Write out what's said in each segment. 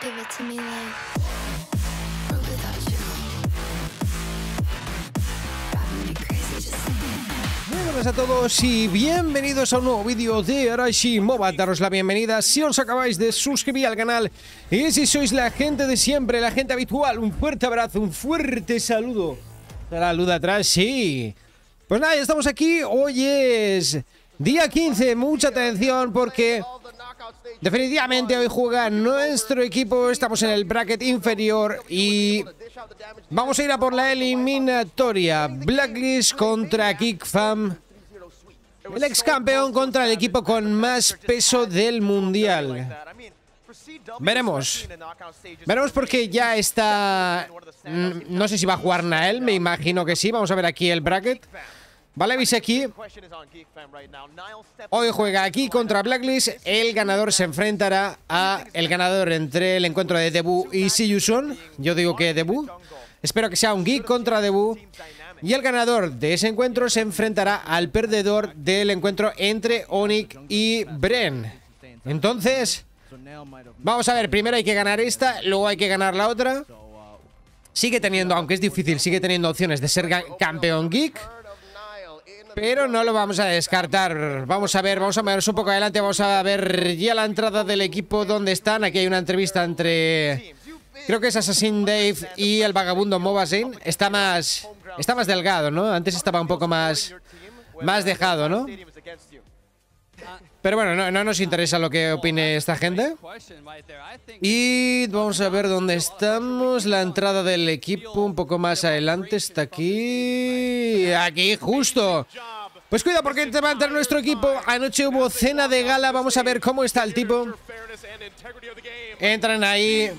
Give it to me like Buenas a todos y bienvenidos a un nuevo vídeo de Arashi Mobile. Daros la bienvenida si os acabáis de suscribir al canal y si sois la gente de siempre, la gente habitual, un fuerte abrazo, un fuerte saludo. La luz de atrás, sí. Pues nada, ya estamos aquí. Hoy es día 15, mucha atención porque definitivamente hoy juega nuestro equipo. Estamos en el bracket inferior y vamos a ir a por la eliminatoria. Blacklist contra Kickfam, el ex campeón contra el equipo con más peso del mundial. Veremos porque ya está. No sé si va a jugar Nael, me imagino que sí. Vamos a ver aquí el bracket. Vale, veis aquí. Hoy juega aquí contra Blacklist. El ganador se enfrentará a el ganador entre el encuentro de Debu y Siyuson. Yo digo que Debu. Espero que sea un Geek contra Debu. Y el ganador de ese encuentro se enfrentará al perdedor del encuentro entre Onik y Bren. Entonces, vamos a ver. Primero hay que ganar esta, luego hay que ganar la otra. Sigue teniendo, aunque es difícil, sigue teniendo opciones de ser campeón Geek. Pero no lo vamos a descartar. Vamos a movernos un poco adelante. Vamos a ver ya la entrada del equipo. ¿Dónde están? Aquí hay una entrevista entre... Creo que es Assassin Dave y el vagabundo Mobasin. Está más delgado, ¿no? Antes estaba un poco más dejado, ¿no? Pero bueno, no nos interesa lo que opine esta gente. Y vamos a ver dónde estamos. La entrada del equipo un poco más adelante está aquí. Aquí, justo. Pues cuida porque te va a entrar nuestro equipo. Anoche hubo cena de gala. Vamos a ver cómo está el tipo. Entran ahí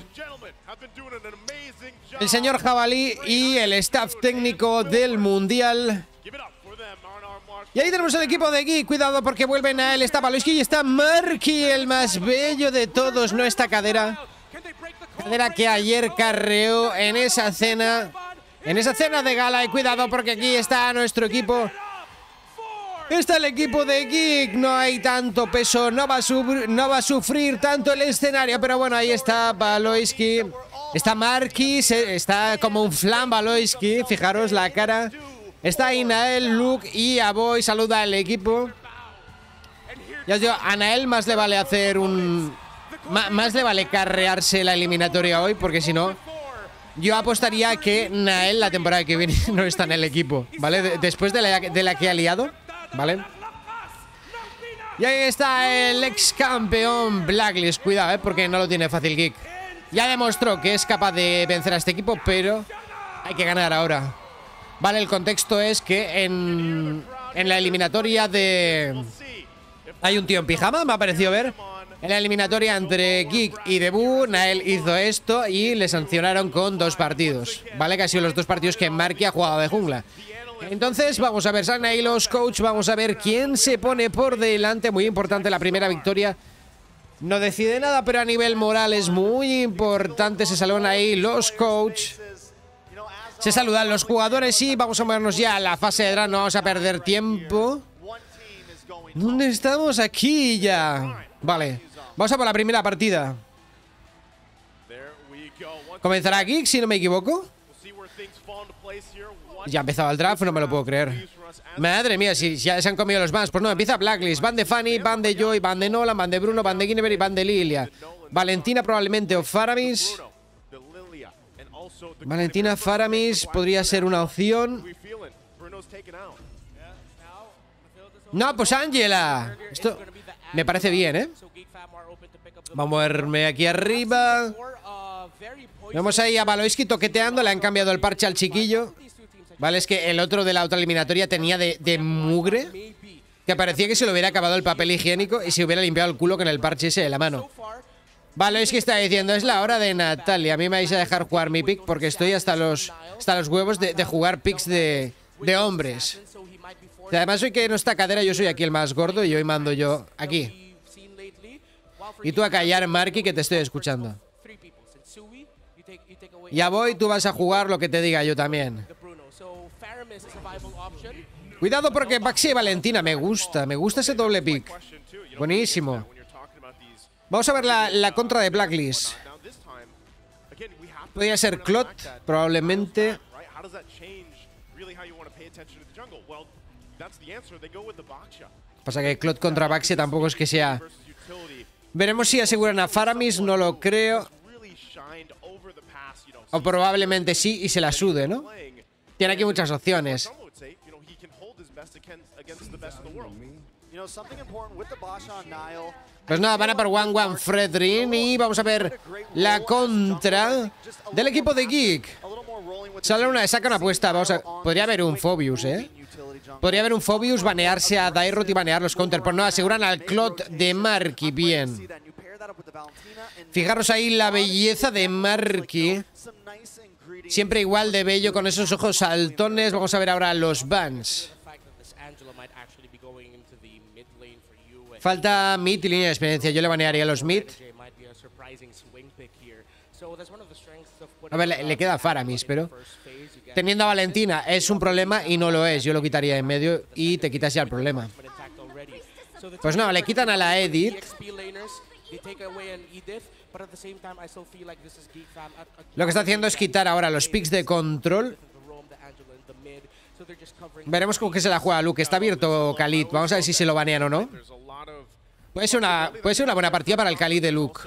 el señor Jabalí y el staff técnico del Mundial. Y ahí tenemos el equipo de Geek. Cuidado porque vuelven a él. Está Paloski y está Marky, el más bello de todos. No está Cadera. Cadera que ayer carreó en esa cena. En esa cena de gala. Y cuidado porque aquí está nuestro equipo. Está el equipo de Geek. No hay tanto peso. No va a sufrir tanto el escenario. Pero bueno, ahí está Paloski. Está Marky. Está como un flan Paloski. Fijaros la cara. Está Nael, Luke y Aboy. Saluda al equipo. Ya os digo, a Nael más le vale hacer un... Más le vale carrearse la eliminatoria hoy, porque si no, yo apostaría que Nael la temporada que viene no está en el equipo, ¿vale? Después de la que ha liado, ¿vale? Y ahí está el ex campeón Blacklist. Cuidado, porque no lo tiene fácil Geek. Ya demostró que es capaz de vencer a este equipo, pero hay que ganar ahora. Vale, el contexto es que en la eliminatoria de... Hay un tío en pijama, me ha parecido ver. En la eliminatoria entre Geek y Debu, Nael hizo esto y le sancionaron con 2 partidos. Vale, que han sido los 2 partidos que Marky ha jugado de jungla. Entonces, vamos a ver, Sana y los coach, vamos a ver quién se pone por delante. Muy importante la primera victoria. No decide nada, pero a nivel moral es muy importante. Se salvan ahí los coach. Se saludan los jugadores y vamos a movernos ya a la fase de draft. No vamos a perder tiempo. ¿Dónde estamos? Aquí ya. Vale, vamos a por la primera partida. Comenzará Geek, si no me equivoco. Ya empezaba el draft, no me lo puedo creer. Madre mía, si ya se han comido los bans. Pues no, empieza Blacklist. Van de Fanny, van de Joy, van de Nolan, van de Bruno, van de Ginneber y van de Lilia. Valentina probablemente o Faramis. Valentina Faramis podría ser una opción. No, pues Ángela. Esto me parece bien, ¿eh? Vamos a moverme aquí arriba. Vemos ahí a Baloiski toqueteando. Le han cambiado el parche al chiquillo. Vale, es que el otro de la otra eliminatoria tenía de mugre, que parecía que se le hubiera acabado el papel higiénico y se hubiera limpiado el culo con el parche ese de la mano. Vale, es que está diciendo, es la hora de Natalia. A mí me vais a dejar jugar mi pick porque estoy hasta los huevos de jugar picks de hombres. Y además hoy que no está Cadera, yo soy aquí el más gordo y hoy mando yo aquí. Y tú a callar, Marky, que te estoy escuchando. Ya voy, tú vas a jugar lo que te diga yo también. Cuidado porque Baxi y Valentina, me gusta ese doble pick. Buenísimo. Vamos a ver la contra de Blacklist. Podría ser Clot, probablemente. Pasa que Clot contra Baxia tampoco es que sea... Veremos si aseguran a Faramis, no lo creo. O probablemente sí y se la sude, ¿no? Tiene aquí muchas opciones. Pues nada, van a por 1-1 Fredrin y vamos a ver la contra del equipo de Geek. Sale una, saca una apuesta, vamos a... Podría haber un Phobius, ¿eh? Podría haber un Phobius, banearse a Dairot y banear los counter. Pues no, aseguran al Clot de Marky, bien. Fijaros ahí la belleza de Marky. Siempre igual de bello con esos ojos saltones. Vamos a ver ahora los bans. Falta mid y línea de experiencia. Yo le banearía a los mid. A ver, le queda Faramis, pero... Teniendo a Valentina es un problema y no lo es. Yo lo quitaría en medio y te quitas ya el problema. Pues no, le quitan a la Edith. Lo que está haciendo es quitar ahora los picks de control. Veremos con qué se la juega Luke. Está abierto Khalid. Vamos a ver si se lo banean o no. Puede ser una buena partida para el Khalid de Luke.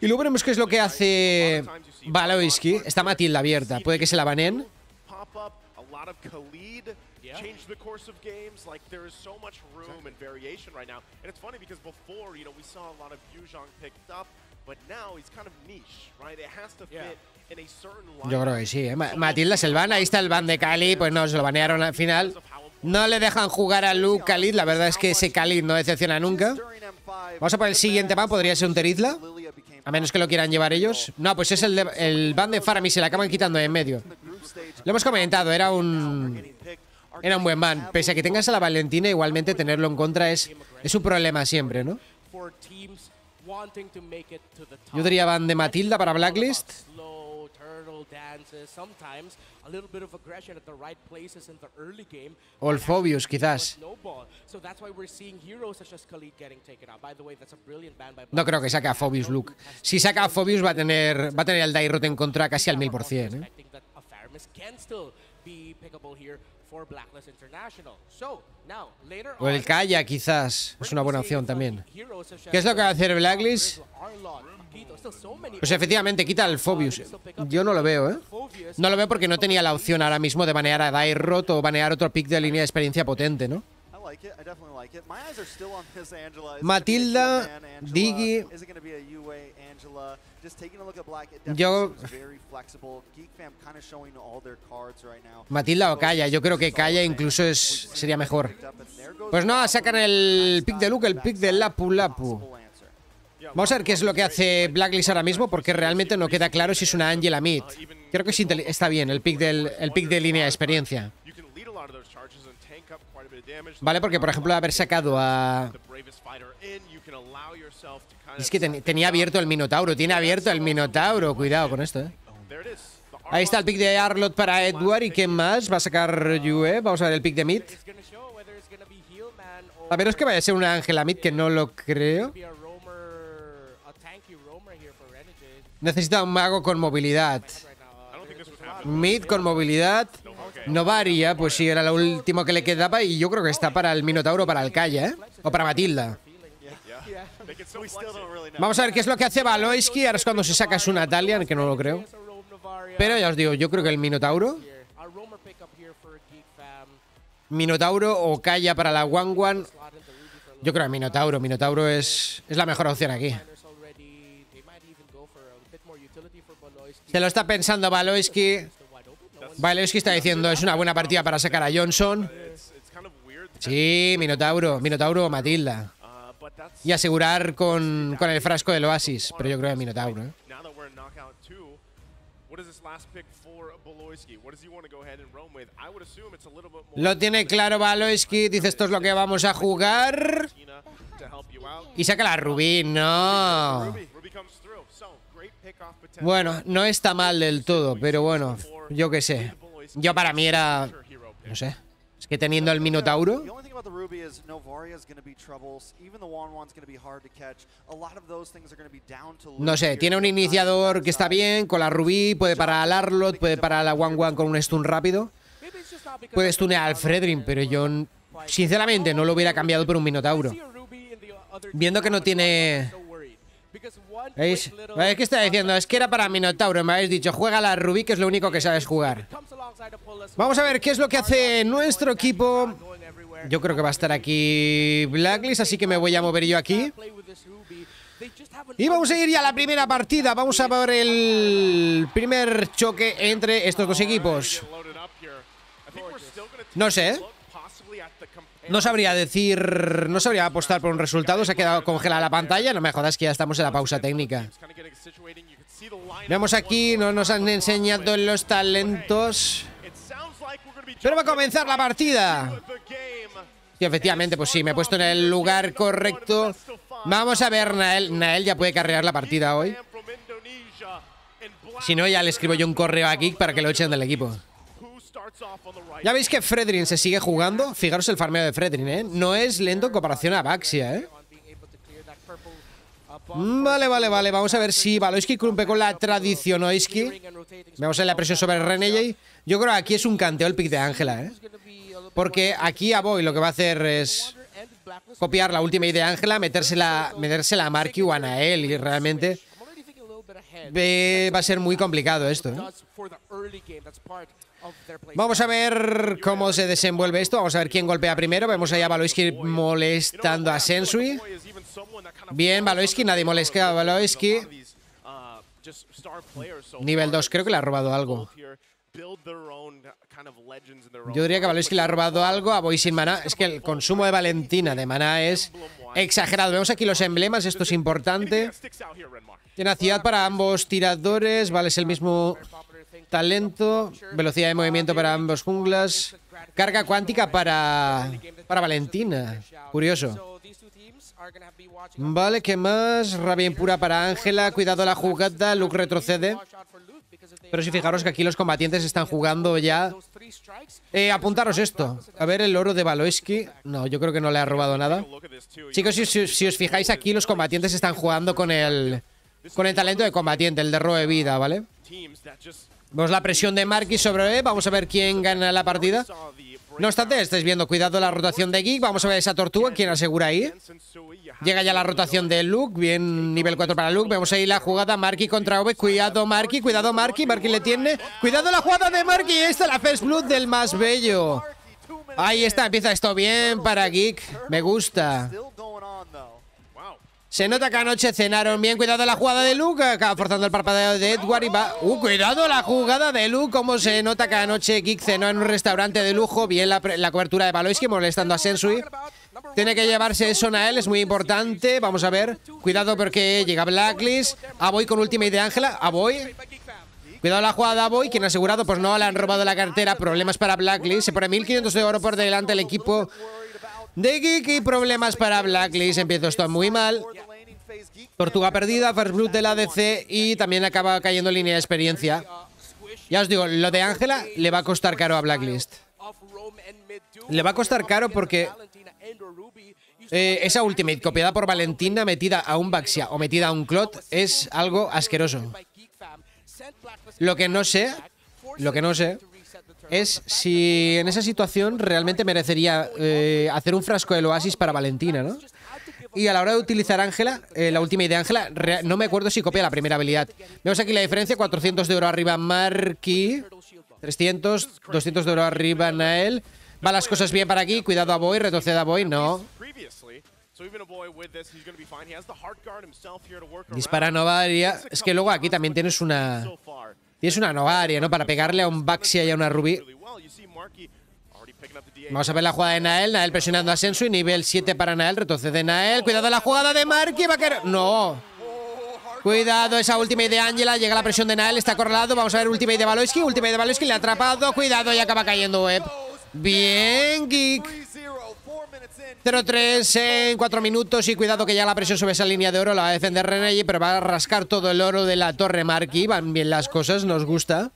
Y luego veremos qué es lo que hace Baloiski. Está Matilda abierta. Puede que se la baneen. Yo creo que sí, ¿eh? Matilda es el ban. Ahí está el ban de Khalid. Pues no, se lo banearon al final. No le dejan jugar a Luke Khalid. La verdad es que ese Khalid no decepciona nunca. Vamos a por el siguiente ban. Podría ser un Terizla, a menos que lo quieran llevar ellos. No, pues es el ban de Faramis. Se la acaban quitando en medio. Lo hemos comentado, era un buen ban. Pese a que tengas a la Valentina, igualmente tenerlo en contra es un problema siempre, ¿no? Yo diría ban de Matilda para Blacklist. O el Phobius, quizás. No creo que saque a Phobius Luke. Si saca a Phobius va a tener al Dairot en contra casi al 1000%, ¿eh? O el Kaya, quizás. Es una buena opción también. ¿Qué es lo que va a hacer Blacklist? Pues efectivamente, quita el Phobius. Yo no lo veo, ¿eh? No lo veo porque no tenía la opción ahora mismo de banear a Dairot o banear otro pick de línea de experiencia potente, ¿no? Matilda, Diggy. Yo... Matilda o Kaya. Yo creo que Kaya incluso sería mejor. Pues no, sacan el pick de Luke, el pick de Lapu Lapu. Vamos a ver qué es lo que hace Blacklist ahora mismo, porque realmente no queda claro si es una Angela Mead. Creo que está bien el pick de línea de experiencia. Vale, porque por ejemplo haber sacado a... Es que tenía abierto el Minotauro. Tiene abierto el Minotauro. Cuidado con esto, ¿eh? Ahí está el pick de Arlott para Edward. ¿Y qué más? Va a sacar Yue. Vamos a ver el pick de Mid. A ver, es que vaya a ser una Angela Mid, que no lo creo. Necesita un mago con movilidad. Mid con movilidad. Novaria, pues sí, era lo último que le quedaba. Y yo creo que está para el Minotauro, para el Kaya, ¿eh? O para Matilda. Vamos a ver qué es lo que hace Baloiski. Ahora es cuando se saca su Natalian, que no lo creo. Pero ya os digo, yo creo que el Minotauro o Kaya para la 1-1. Yo creo que Minotauro. Minotauro es la mejor opción aquí. Se lo está pensando Baloiski. Baloiski está diciendo, es una buena partida para sacar a Johnson. Sí, Minotauro o Matilda. Y asegurar con el frasco del Oasis. Pero yo creo que Minotauro, ¿eh? Lo tiene claro Baloiski. Dice, esto es lo que vamos a jugar. Y saca la Rubí. No. Bueno, no está mal del todo. Pero bueno, yo qué sé. Yo para mí era... No sé. Es que teniendo el Minotauro. No sé, tiene un iniciador que está bien. Con la Rubí puede parar al Arlott, puede parar a la 1-1 con un stun rápido. Puede stunear al Fredrin, pero yo sinceramente no lo hubiera cambiado por un Minotauro. Viendo que no tiene... ¿Veis? ¿Veis qué está diciendo? Es que era para Minotauro, me habéis dicho, juega la Rubí, que es lo único que sabes jugar. Vamos a ver qué es lo que hace nuestro equipo. Yo creo que va a estar aquí Blacklist, así que me voy a mover yo aquí. Y vamos a ir ya a la primera partida. Vamos a ver el primer choque entre estos dos equipos. No sé. No sabría decir, no sabría apostar por un resultado. Se ha quedado congelada la pantalla. No me jodas que ya estamos en la pausa técnica. Vemos aquí, no nos han enseñado los talentos. Pero va a comenzar la partida. Y efectivamente, pues sí, me he puesto en el lugar correcto. Vamos a ver, Nael. Nael ya puede carrear la partida hoy. Si no, ya le escribo yo un correo a Geek para que lo echen del equipo. Ya veis que Fredrin se sigue jugando. Fijaros el farmeo de Fredrin, ¿eh? No es lento en comparación a Baxia, ¿eh? Vale, vale, vale. Vamos a ver si Valoisky cumple con la tradición Oisky. Vamos a ver la presión sobre Renegade. Yo creo que aquí es un canteo el pick de Ángela, ¿eh? Porque aquí Aboy lo que va a hacer es copiar la ultimate de Ángela, metérsela a Marky o a Nael. Y realmente va a ser muy complicado esto, ¿eh? Vamos a ver cómo se desenvuelve esto. Vamos a ver quién golpea primero. Vemos ahí a Valoisky molestando a Sensui. Bien, Valoisky. Nadie molesta a Valoisky. Nivel 2. Creo que le ha robado algo. Yo diría que a Valoisky le ha robado algo. A Boy sin maná. Es que el consumo de Valentina de maná es exagerado. Vemos aquí los emblemas. Esto es importante. Tenacidad para ambos tiradores. Vale, es el mismo... talento, velocidad de movimiento para ambos junglas, carga cuántica para Valentina. Curioso. Vale, ¿qué más? Rabia impura para Ángela, cuidado la jugada, Luke retrocede. Pero si fijaros que aquí los combatientes están jugando ya. Apuntaros esto. A ver el oro de Valoisky. No, yo creo que no le ha robado nada. Chicos, si os fijáis aquí, los combatientes están jugando con el talento de combatiente, el de robo de vida, ¿vale? Vemos la presión de Marky sobre E. Vamos a ver quién gana la partida. No obstante, estáis viendo, cuidado la rotación de Geek. Vamos a ver esa tortuga, quién asegura ahí. Llega ya la rotación de Luke. Bien, nivel 4 para Luke. Vemos ahí la jugada Marky contra Ove. Cuidado Marky, cuidado Marky. Marky le tiene. Cuidado la jugada de Marky. Esta es la first blood del más bello. Ahí está, empieza esto bien para Geek. Me gusta. Se nota que anoche cenaron bien. Cuidado la jugada de Luke. Acaba forzando el parpadeo de Edward y va... cuidado la jugada de Luke. Como se nota que anoche Geek cenó en un restaurante de lujo. Bien la cobertura de Valoisky molestando a Sensui. Tiene que llevarse eso Nael. Es muy importante. Vamos a ver. Cuidado porque llega Blacklist. Aboy con ultimate de Ángela. Aboy. Cuidado la jugada de Aboy. ¿Quién ha asegurado? Pues no, le han robado la cartera. Problemas para Blacklist. Se pone 1.500 de oro por delante el equipo... de Geek y problemas para Blacklist. Empieza esto muy mal. Tortuga perdida, first blood del ADC. Y también acaba cayendo en línea de experiencia. Ya os digo, lo de Ángela le va a costar caro a Blacklist. Le va a costar caro porque esa ultimate copiada por Valentina metida a un Baxia o metida a un Clot es algo asqueroso. Lo que no sé es si en esa situación realmente merecería hacer un frasco del Oasis para Valentina, ¿no? Y a la hora de utilizar Ángela, la ultimate de Ángela, no me acuerdo si copia la primera habilidad. Vemos aquí la diferencia, 400 de oro arriba Marky, 300, 200 de oro arriba Nael. Va las cosas bien para aquí, cuidado a Boy, retrocede a Boy, no. Dispara a Novaria, es que luego aquí también tienes una... Y es una Novaria, ¿no? Para pegarle a un Baxia y a una Rubí. Vamos a ver la jugada de Nael. Nael presionando a Sensui. Nivel 7 para Nael. Retrocede Nael. Cuidado la jugada de Marky. Va a caer. ¡No! Cuidado esa ultimate de Ángela. Llega la presión de Nael. Está acorralado. Vamos a ver ultimate de Valoisky. Ultimate de Valoisky. Le ha atrapado. Cuidado. Y acaba cayendo Web. Bien, Geek. 0-3 en 4 minutos. Y cuidado que ya la presión sobre esa línea de oro la va a defender Renegade, pero va a rascar todo el oro de la torre Marky. Van bien las cosas, nos gusta.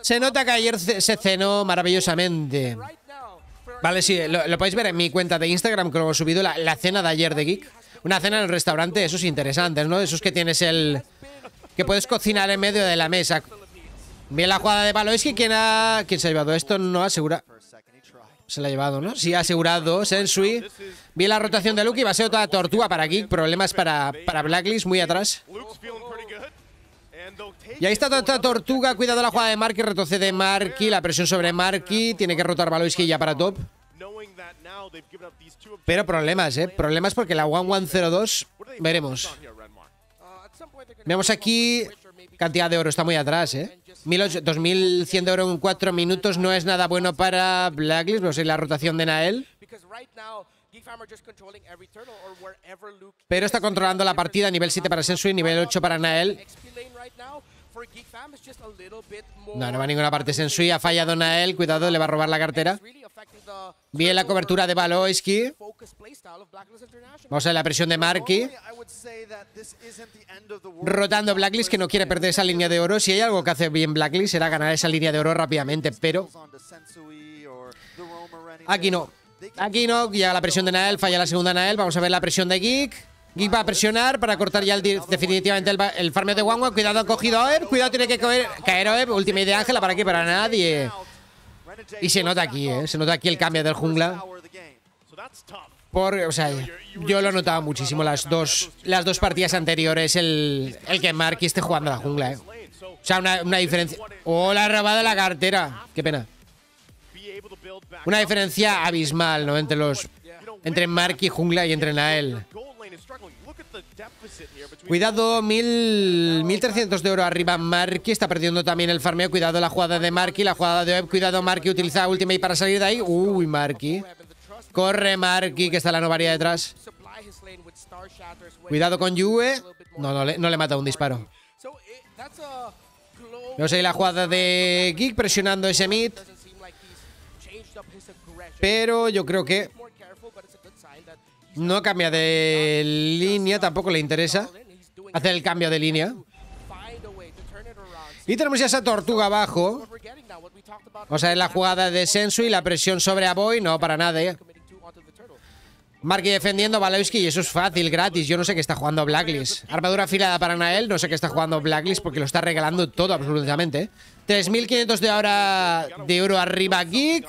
Se nota que ayer se cenó maravillosamente. Vale, sí, lo podéis ver en mi cuenta de Instagram, que lo he subido, la cena de ayer de Geek. Una cena en el restaurante, esos interesantes, ¿no? Esos que tienes que puedes cocinar en medio de la mesa. Bien la jugada de palo. Es que ¿quién se ha llevado esto? No asegura. Se la ha llevado, ¿no? Sí, ha asegurado Sensui. Bien la rotación de Luke y va a ser otra tortuga para Geek. Problemas para Blacklist, muy atrás. Y ahí está otra tortuga. Cuidado la jugada de Marky. Retrocede Marky. La presión sobre Marky. Tiene que rotar Valoisky ya para top. Pero problemas, ¿eh? Problemas porque la 1102. Veremos. Vemos aquí cantidad de oro. Está muy atrás, ¿eh? 2100 de oro en 4 minutos. No es nada bueno para Blacklist. Vamos a ir a la rotación de Nael. Pero está controlando la partida. Nivel 7 para Sensui, nivel 8 para Nael. No va a ninguna parte Sensui. Ha fallado Nael. Cuidado, le va a robar la cartera. Bien la cobertura de Valoisky. Vamos a ver la presión de Marky. Rotando Blacklist, que no quiere perder esa línea de oro. Si hay algo que hace bien Blacklist será ganar esa línea de oro rápidamente, pero aquí no. Aquí no, llega la presión de Nael, falla la segunda Nael. Vamos a ver la presión de Geek. Geek va a presionar para cortar ya definitivamente el farmeo de Wangwan. Cuidado, han cogido a Oeb. Cuidado, tiene que caer Oeb. Última idea de Ángela, ¿para qué? Para nadie. Y se nota aquí, ¿eh? Se nota aquí el cambio del jungla. O sea, yo lo he notado muchísimo las dos partidas anteriores, el que Marky esté jugando a la jungla, ¿eh? O sea, una diferencia. ¡Oh, la robada de la cartera! ¡Qué pena! Una diferencia abismal, ¿no? Entre Marky jungla y entre Nael. Cuidado, 1300 de oro arriba Marky. Está perdiendo también el farmeo. Cuidado la jugada de Marky, la jugada de Oeb. Cuidado Marky, utiliza ultimate para salir de ahí. Uy, Marky. Corre Marky, que está la novaria detrás. Cuidado con Yue. No le mata un disparo. Vemos ahí la jugada de Geek presionando ese mid. Pero yo creo que no cambia de línea, tampoco le interesa hacer el cambio de línea. Y tenemos ya esa tortuga abajo. Vamos a ver la jugada de Sensui, la presión sobre Aboy, no para nada, ¿eh? Marky defendiendo, Valoisky, y eso es fácil, gratis. Yo no sé qué está jugando Blacklist. Armadura afilada para Nael, no sé qué está jugando Blacklist porque lo está regalando todo absolutamente, ¿eh? 3500 de oro arriba Geek.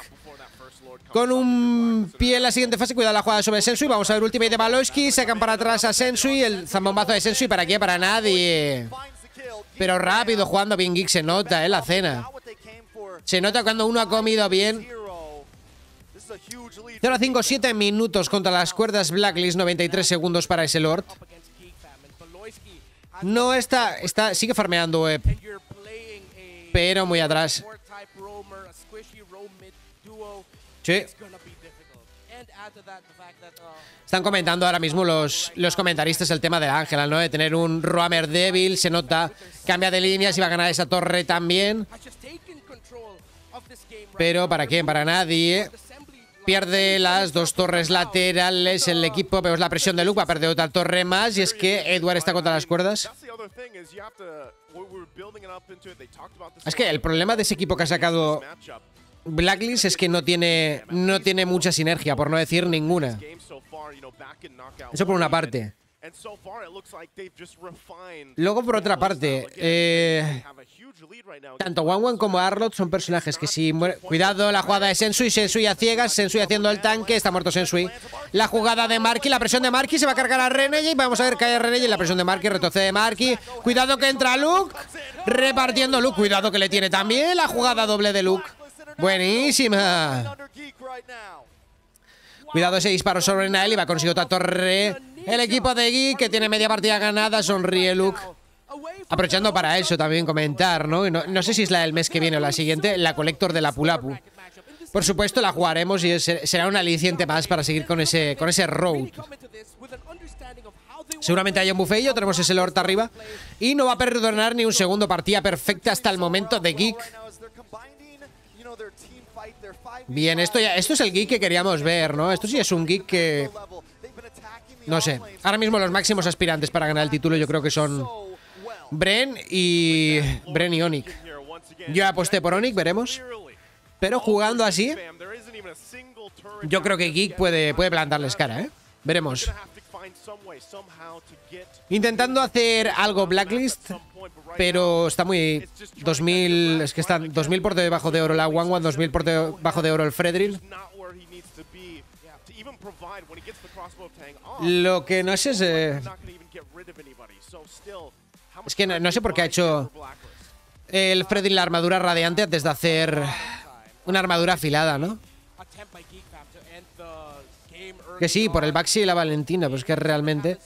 Con un pie en la siguiente fase. Cuidado la jugada sobre Sensui. Vamos a ver ultimate de Valoisky. Sacan para atrás a Sensui. El zambombazo de Sensui. ¿Para qué? Para nadie. Pero rápido, jugando bien Geek. Se nota, la cena. Se nota cuando uno ha comido bien. 0-5, 7 minutos contra las cuerdas Blacklist. 93 segundos para ese Lord. No está sigue farmeando Web. Pero muy atrás. Sí. Están comentando ahora mismo los comentaristas el tema de Ángela, ¿no? De tener un roamer débil, se nota. Cambia de líneas y va a ganar esa torre también. Pero ¿para quién? Para nadie. Pierde las dos torres laterales el equipo. Vemos la presión de Luke, va a perder otra torre más. Y es que Edward está contra las cuerdas. Es que el problema de ese equipo que ha sacado Blacklist es que no tiene mucha sinergia, por no decir ninguna. Eso por una parte. Luego por otra parte, tanto Wangwan como Arlott son personajes que si muere... Cuidado la jugada de Sensui, Sensui a ciegas, Sensui haciendo el tanque, está muerto Sensui. La jugada de Marky, la presión de Marky, se va a cargar a Renegade y vamos a ver caer Renegade. La presión de Marky, retrocede Marky. Cuidado que entra Luke, repartiendo Luke. Cuidado que le tiene también la jugada doble de Luke. Buenísima. Cuidado ese disparo sobre Nael y va a conseguir otra torre. El equipo de Geek, que tiene media partida ganada, sonríe Luke. Aprovechando para eso también comentar, ¿no? No sé si es la del mes que viene o la siguiente, la Collector de la Pulapu. Por supuesto la jugaremos y será un aliciente más para seguir con ese road. Seguramente hay un bufeillo, tenemos ese Lord arriba. Y no va a perdonar ni un segundo, partida perfecta hasta el momento de Geek. Bien, esto es el Geek que queríamos ver, ¿no? Esto sí es un Geek que... No sé. Ahora mismo los máximos aspirantes para ganar el título yo creo que son Bren y Onic. Yo aposté por Onyx, veremos. Pero jugando así, yo creo que Geek puede plantarles cara, ¿eh? Veremos. Intentando hacer algo Blacklist, pero está muy... 2000, es que están 2000 por debajo de oro la Wanwan, 2000 por debajo de oro el Fredril. Lo que no sé es... es que no sé por qué ha hecho el Fredril la armadura radiante antes de hacer una armadura afilada, ¿no? Que sí, por el Baxi y la Valentina, pues que realmente...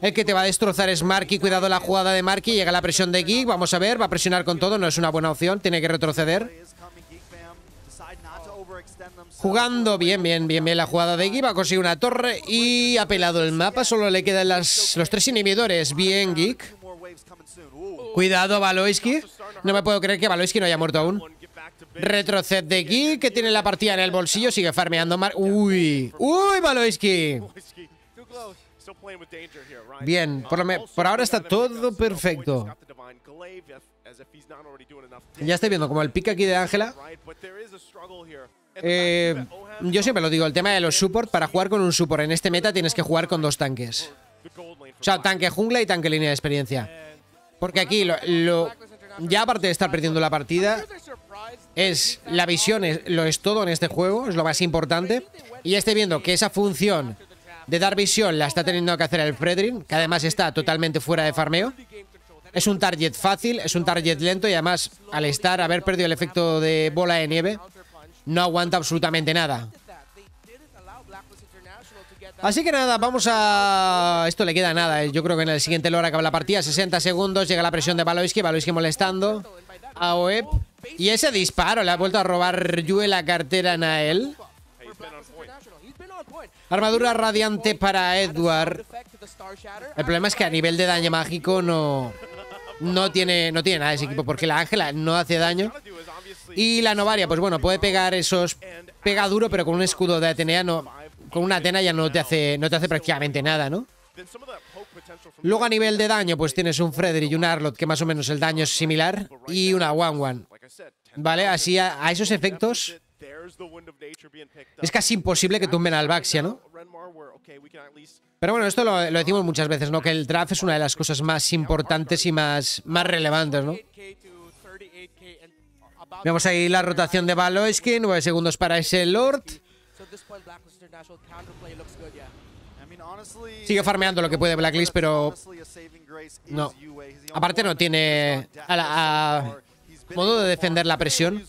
El que te va a destrozar es Marky. Cuidado la jugada de Marky. Llega la presión de Geek. Vamos a ver. Va a presionar con todo. No es una buena opción. Tiene que retroceder. Jugando bien la jugada de Geek. Va a conseguir una torre y ha pelado el mapa. Solo le quedan los tres inhibidores. Bien, Geek. Cuidado, Valoisky. No me puedo creer que Valoisky no haya muerto aún. Retroced de Geek, que tiene la partida en el bolsillo. Sigue farmeando. Uy, Valoisky. Bien, por ahora está todo perfecto. Ya estoy viendo como el pick aquí de Ángela. Yo siempre lo digo, el tema de los support. Para jugar con un support en este meta tienes que jugar con dos tanques. O sea, tanque jungla y tanque línea de experiencia. Porque aquí ya aparte de estar perdiendo la partida, es la visión, lo es todo en este juego, es lo más importante. Y ya estoy viendo que esa función de dar visión la está teniendo que hacer el Fredrin, que además está totalmente fuera de farmeo. Es un target fácil, es un target lento y además al haber perdido el efecto de bola de nieve, no aguanta absolutamente nada. Así que nada, vamos a... Esto le queda nada, yo creo que en el siguiente lore acaba la partida. 60 segundos, llega la presión de Valoisky, Valoisky molestando a Oep. Y ese disparo, le ha vuelto a robar Yue la cartera a Nael. Armadura radiante para Edward. El problema es que a nivel de daño mágico no tiene nada ese equipo, porque la Ángela no hace daño. Y la Novaria, pues bueno, puede pegar esos... Pega duro, pero con un escudo de Atenea con una Atena ya no te hace prácticamente nada, ¿no? Luego a nivel de daño, pues tienes un Frederick y un Arlott, que más o menos el daño es similar, y una Wanwan. ¿Vale? Así a esos efectos es casi imposible que tumben al Baxia, ¿no? Pero bueno, esto lo decimos muchas veces, ¿no? Que el draft es una de las cosas más importantes y más relevantes, ¿no? Vemos ahí la rotación de Valoisky, 9 segundos para ese Lord. Sigue farmeando lo que puede Blacklist, pero no. Aparte no tiene a modo de defender la presión.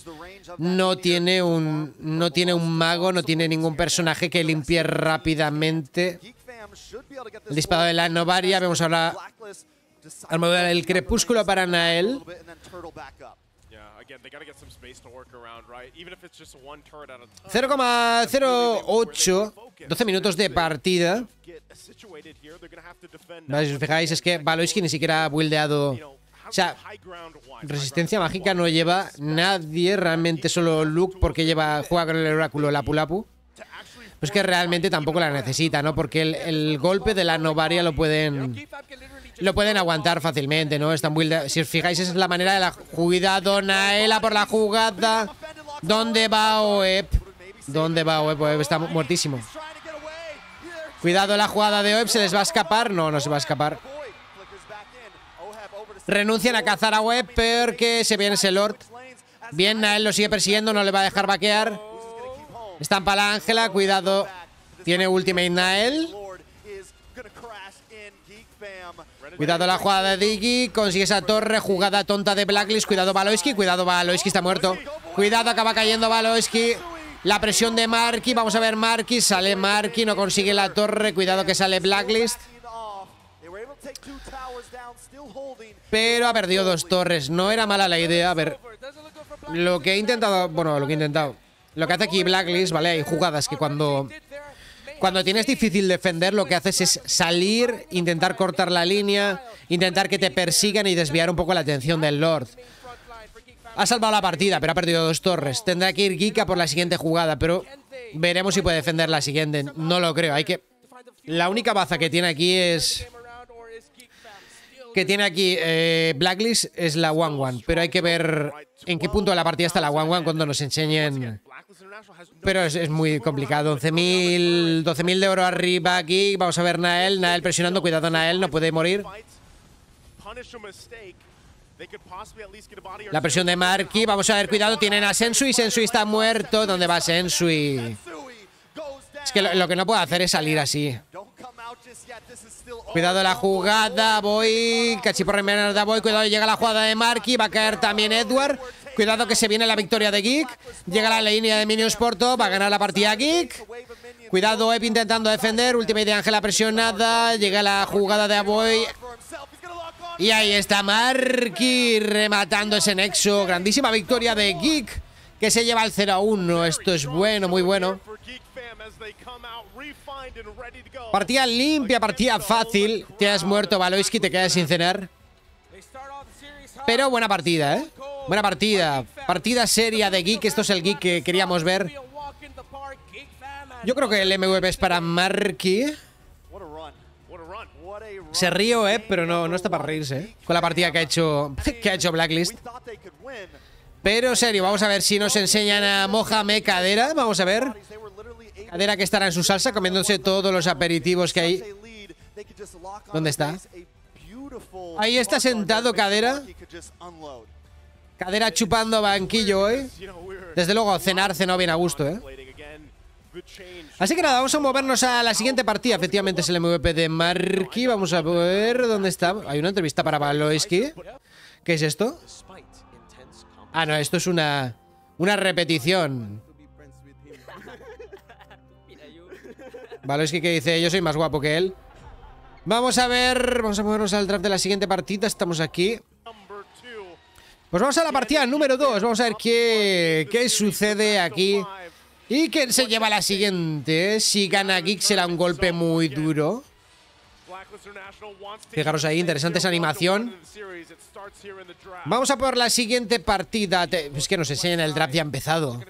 No tiene un mago, no tiene ningún personaje que limpie rápidamente. El disparo de la Novaria. Vemos ahora al modo del crepúsculo para Nael. $0,08, 12 minutos de partida. Si os fijáis, es que Valoisky ni siquiera ha buildeado. O sea, resistencia mágica no lleva nadie, realmente solo Luke, porque juega con el oráculo Lapu-Lapu. Pues que realmente tampoco la necesita, ¿no? Porque el golpe de la Novaria lo pueden aguantar fácilmente, ¿no? Están buildados. Si os fijáis, esa es la manera de la jugada. Donaela por la jugada. ¿Dónde va Oep? ¿Dónde va Oep? Oep está muertísimo. Cuidado la jugada de Oep. ¿Se les va a escapar? No, no se va a escapar. Renuncian a cazar a Oep porque se viene ese Lord. Bien, Nael lo sigue persiguiendo. No le va a dejar vaquear. Estampa la Ángela. Cuidado. Tiene ultimate Nael. Cuidado la jugada de Diggy. Consigue esa torre. Jugada tonta de Blacklist. Cuidado Valoisky. Cuidado Valoisky. Está muerto. Cuidado. Acaba cayendo Valoisky. La presión de Marky. Vamos a ver Marky. Sale Marky. No consigue la torre. Cuidado que sale Blacklist. Pero ha perdido dos torres. No era mala la idea. A ver. Lo que he intentado... Bueno, lo que he intentado... Lo que hace aquí Blacklist, ¿vale? Hay jugadas que cuando tienes difícil defender, lo que haces es salir, intentar cortar la línea, intentar que te persigan y desviar un poco la atención del Lord. Ha salvado la partida, pero ha perdido dos torres. Tendrá que ir Geeka por la siguiente jugada, pero veremos si puede defender la siguiente. No lo creo. La única baza que tiene aquí es que tiene aquí Blacklist es la 1-1, pero hay que ver en qué punto de la partida está la 1-1 cuando nos enseñen. Pero es muy complicado. 11.000, 12.000 de oro arriba aquí. Vamos a ver Nael, Nael presionando. Cuidado Nael, no puede morir. La presión de Marky. Vamos a ver, cuidado, tienen a Sensui. Sensui está muerto. ¿Dónde va Sensui? Es que lo que no puedo hacer es salir así. Cuidado la jugada, voy. Cachiporre Menarda, voy. Cuidado, llega la jugada de Marky. Va a caer también Edward. Cuidado que se viene la victoria de Geek. Llega la línea de Minions Porto. Va a ganar la partida Geek. Cuidado Ep intentando defender. Ultimate de Ángela presionada. Llega la jugada de Aboy. Y ahí está Marky rematando ese nexo. Grandísima victoria de Geek, que se lleva el 0-1. Esto es bueno, muy bueno. Partida limpia, partida fácil. Te has muerto, Valoisky, te quedas sin cenar. Pero buena partida, ¿eh? Buena partida. Partida seria de Geek. Esto es el Geek que queríamos ver. Yo creo que el MVP es para Marky. Se río, pero no está para reírse, con la partida que ha hecho Blacklist. Pero serio, vamos a ver si nos enseñan a Mohamed Cadera. Vamos a ver. Cadera que estará en su salsa comiéndose todos los aperitivos que hay. ¿Dónde está? Ahí está sentado Cadera. Cadera chupando banquillo hoy. Desde luego, cenar cenó bien a gusto, Así que nada, vamos a movernos a la siguiente partida. Efectivamente es el MVP de Marky. Vamos a ver dónde está. Hay una entrevista para Valoisky. ¿Qué es esto? Ah, no, esto es una repetición. Valoisky que dice, yo soy más guapo que él. Vamos a ver, vamos a movernos al draft de la siguiente partida. Estamos aquí. Pues vamos a la partida número 2. Vamos a ver qué sucede aquí. ¿Y quién se lleva la siguiente? Si gana Geek será un golpe muy duro. Fijaros ahí, interesante esa animación. Vamos a por la siguiente partida. Es que nos enseñan el draft ya empezado.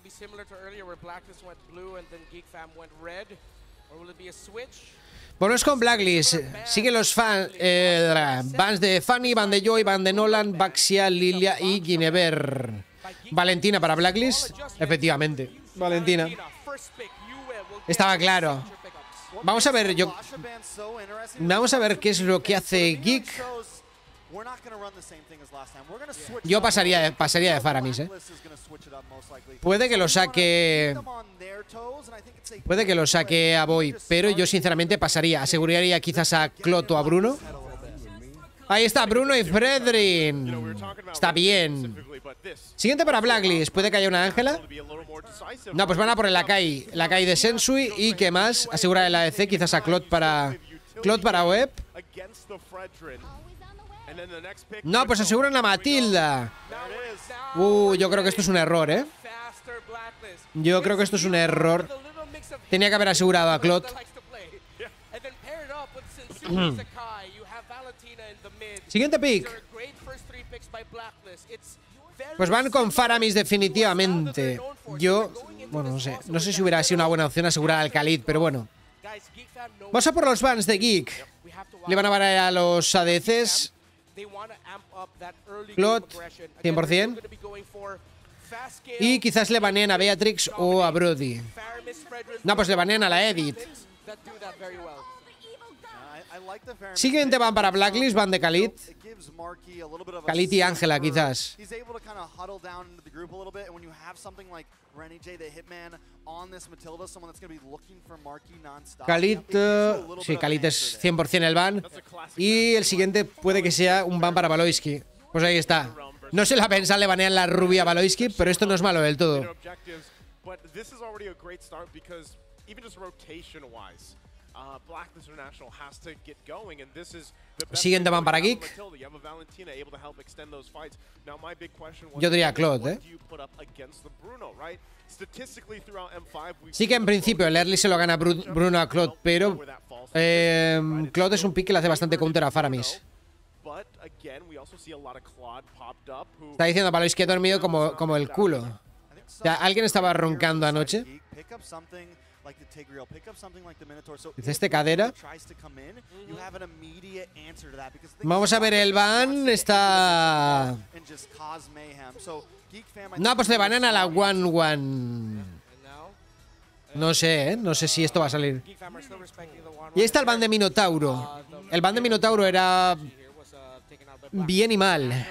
Volvemos con Blacklist. Siguen los fans de Fanny, Van de Joy, Van de Nolan, Baxia, Lilia y Ginever. Valentina para Blacklist. Efectivamente, Valentina. Estaba claro. Vamos a ver, vamos a ver qué es lo que hace Geek. Yo pasaría de Faramis, Puede que lo saque. Puede que lo saque a Boy, pero yo sinceramente pasaría. Aseguraría quizás a Cloto, a Bruno. Ahí está Bruno y Fredrin. Está bien. Siguiente para Blacklist. ¿Puede que haya una Ángela? No, pues van a por el Akai. La Akai de Sensui. ¿Y qué más? Asegura el ADC. Quizás a Clot para... Clot para Web. No, pues aseguran a Matilda. Yo creo que esto es un error, Yo creo que esto es un error. Tenía que haber asegurado a Clot. Siguiente pick. Pues van con Faramis definitivamente. Yo, bueno, no sé. No sé si hubiera sido una buena opción asegurar al Khalid, pero bueno. Vamos a por los bans de Geek. Le van a parar a los ADCs. Clot, 100%. Y quizás le baneen a Beatrix o a Brody. No, pues le baneen a la Edith. Siguiente van para Blacklist, van de Khalid. Khalid y Ángela, quizás. Khalid, sí, Khalid es 100% el ban. Y el siguiente puede que sea un ban para Valoisky. Pues ahí está. No se la pensa, le banean la rubia a Valoisky, pero esto no es malo del todo. Siguiente van para Geek. Yo diría Clot, Sí que en principio el early se lo gana Bruno a Clot, pero Clot es un pick que le hace bastante counter a Faramis. Está diciendo para Luis que he dormido como el culo. O sea, ¿alguien estaba roncando anoche? ¿Es este cadera? Vamos a ver el ban. Está... No, pues le banan a la 1-1. No sé, ¿eh? No sé si esto va a salir. Y ahí está el ban de Minotauro. El ban de Minotauro era... bien y mal.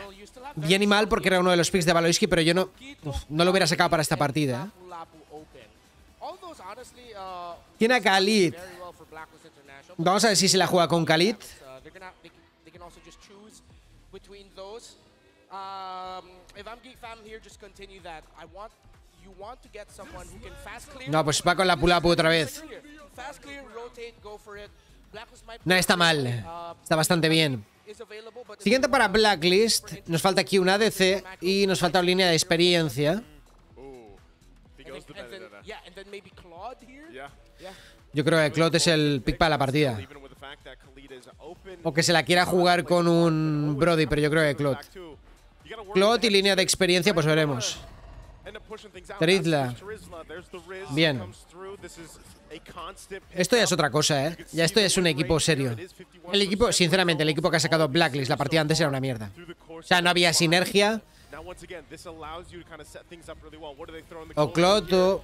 Bien y mal porque era uno de los picks de Valoisky, pero yo no lo hubiera sacado para esta partida. Tiene a Khalid. Vamos a ver si se la juega con Khalid. No, pues va con la Pulapu otra vez. No, está mal. Está bastante bien. Siguiente para Blacklist. Nos falta aquí una ADC y nos falta una línea de experiencia. Yo creo que Claude es el pick para la partida. O que se la quiera jugar con un Brody, pero yo creo que Claude. Claude y línea de experiencia, pues veremos. Trizla. Bien. Esto ya es otra cosa, ¿eh? Ya esto ya es un equipo serio. El equipo, sinceramente, el equipo que ha sacado Blacklist la partida antes era una mierda. O sea, no había sinergia. O Cloto.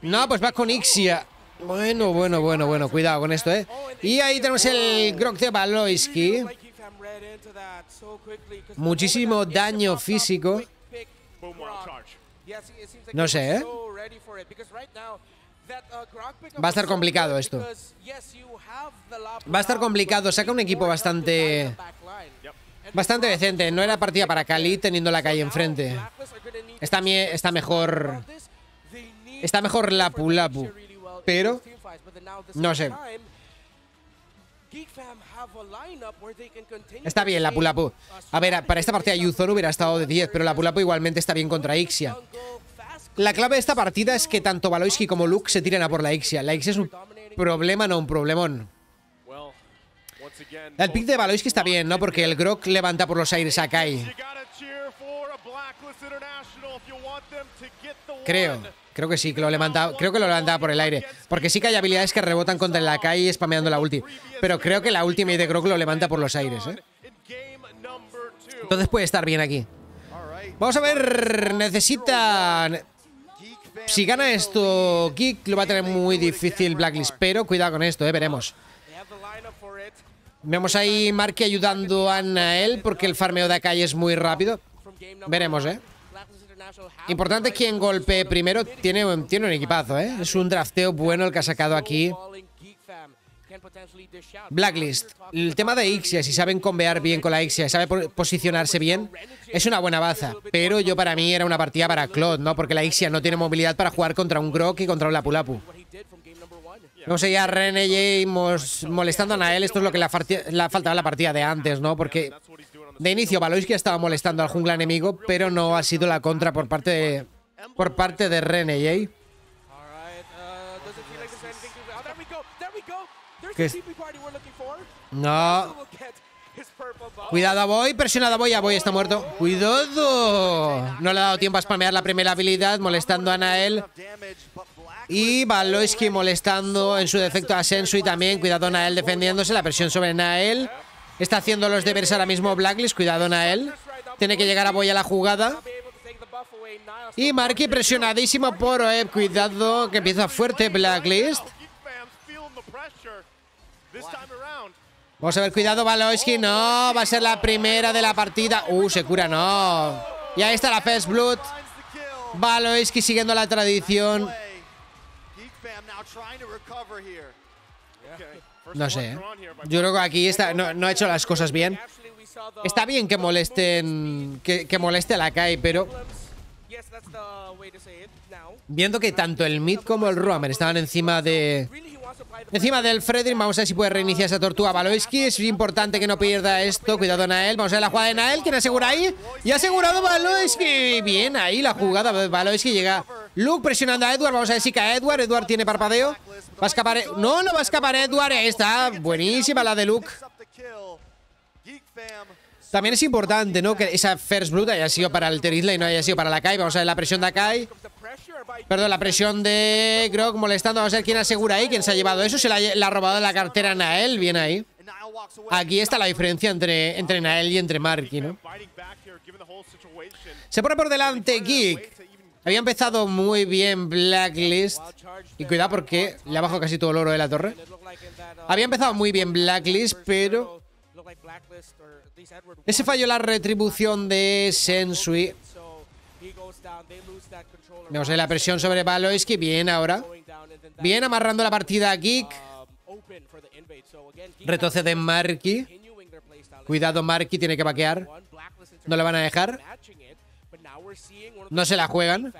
No, pues vas con Ixia. Bueno. Cuidado con esto, ¿eh? Y ahí tenemos el Grog de Valoisky. Muchísimo daño físico. No sé, ¿eh? Va a estar complicado esto. Va a estar complicado. Saca un equipo bastante decente. No era partida para Khalid teniendo la calle enfrente. Está mejor. Está mejor la Pulapu. Pero no sé. Está bien la Pulapu. A ver, para esta partida Yuzor hubiera estado de 10, pero la Pulapu igualmente está bien contra Ixia. La clave de esta partida es que tanto Valoisky como Luke se tiren a por la Ixia. La Ixia es un problema, no un problemón. El pick de Valoisky está bien, ¿no? Porque el Grog levanta por los aires a Kai. Creo que sí, que lo levanta. Creo que lo levanta por el aire. Porque sí que hay habilidades que rebotan contra la Kai spameando la ulti. Pero creo que la ultimate de Grog lo levanta por los aires, ¿eh? Entonces puede estar bien aquí. Vamos a ver, necesita... Si gana esto, Geek lo va a tener muy difícil Blacklist, pero cuidado con esto, veremos. Vemos ahí Marky ayudando a Nael porque el farmeo de Akai es muy rápido. Veremos, Importante quien golpee primero. Tiene un equipazo, Es un drafteo bueno el que ha sacado aquí Blacklist. El tema de Ixia, si saben combear bien con la Ixia, sabe posicionarse bien, es una buena baza. Pero yo para mí era una partida para Claude, ¿no? Porque la Ixia no tiene movilidad para jugar contra un Grog y contra un Lapulapu. Vamos allá, Renegade molestando a Nael. Esto es lo que le ha faltado a la partida de antes, ¿no? Porque de inicio Valoisky estaba molestando al jungla enemigo, pero no ha sido la contra por parte de Renegade. No. Cuidado a Boy, presionado a Boy, está muerto. ¡Cuidado! No le ha dado tiempo a spamear la primera habilidad, molestando a Nael. Y Valoisky molestando en su defecto a Sensui también. Cuidado a Nael defendiéndose, la presión sobre Nael. Está haciendo los deberes ahora mismo Blacklist, cuidado Nael. Tiene que llegar a Boy a la jugada. Y Marky presionadísimo por Oeb, cuidado que empieza fuerte Blacklist. Vamos a ver, cuidado Valoisky, no, va a ser la primera de la partida. Se cura, no. Y ahí está la First Blood. Valoisky siguiendo la tradición. No sé, Yo creo que aquí no ha hecho las cosas bien. Está bien que molesten, que moleste a la Kai, pero... Viendo que tanto el mid como el roamer estaban encima del Fredrin, vamos a ver si puede reiniciar esa tortuga Valoisky. Es importante que no pierda esto. Cuidado Nael, vamos a ver la jugada de Nael. ¿Quién asegura ahí? Y ha asegurado Valoisky. Bien, ahí la jugada de Valoisky. Llega Luke presionando a Edward. Vamos a ver si cae Edward. Edward tiene parpadeo. Va a escapar. No va a escapar Edward. Está buenísima la de Luke. También es importante, ¿no?, que esa First Blood haya sido para el Terizla y no haya sido para la Kai. Vamos a ver la presión de Akai. Perdón, la presión de Grog molestando. Vamos a ver quién asegura ahí, quién se ha llevado eso. Se la ha robado de la cartera a Nael. Bien ahí. Aquí está la diferencia entre Nael y entre Marky, ¿no? Se pone por delante Geek. Había empezado muy bien Blacklist. Y cuidado porque le ha bajado casi todo el oro de la torre. Había empezado muy bien Blacklist, pero ese falló la retribución de Sensui. Vemos ahí la presión sobre Valoisky. Bien ahora. Bien amarrando la partida a Geek. Retrocede Marky. Cuidado, Marky tiene que vaquear. No le van a dejar. No se la juegan.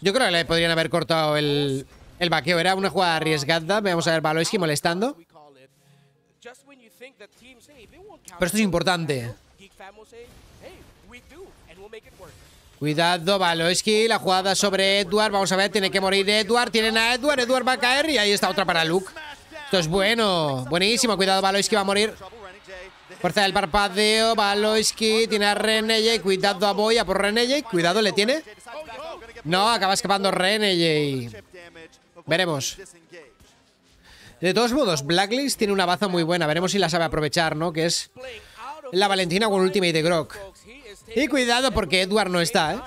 Yo creo que le podrían haber cortado el vaqueo. Era una jugada arriesgada. Vamos a ver Valoisky molestando. Pero esto es importante. Cuidado, Valoisky. La jugada sobre Edward. Vamos a ver, tiene que morir Edward. Tienen a Edward. Edward va a caer. Y ahí está otra para Luke. Esto es bueno. Buenísimo. Cuidado, Valoisky va a morir. Fuerza del parpadeo. Valoisky tiene a Renegade. Cuidado a Boya por Renegade. Cuidado, le tiene. No, acaba escapando Renegade. Veremos. De todos modos, Blacklist tiene una baza muy buena. Veremos si la sabe aprovechar, ¿no? Que es la Valentina con Ultimate de Grog. Y cuidado porque Edward no está, ¿eh?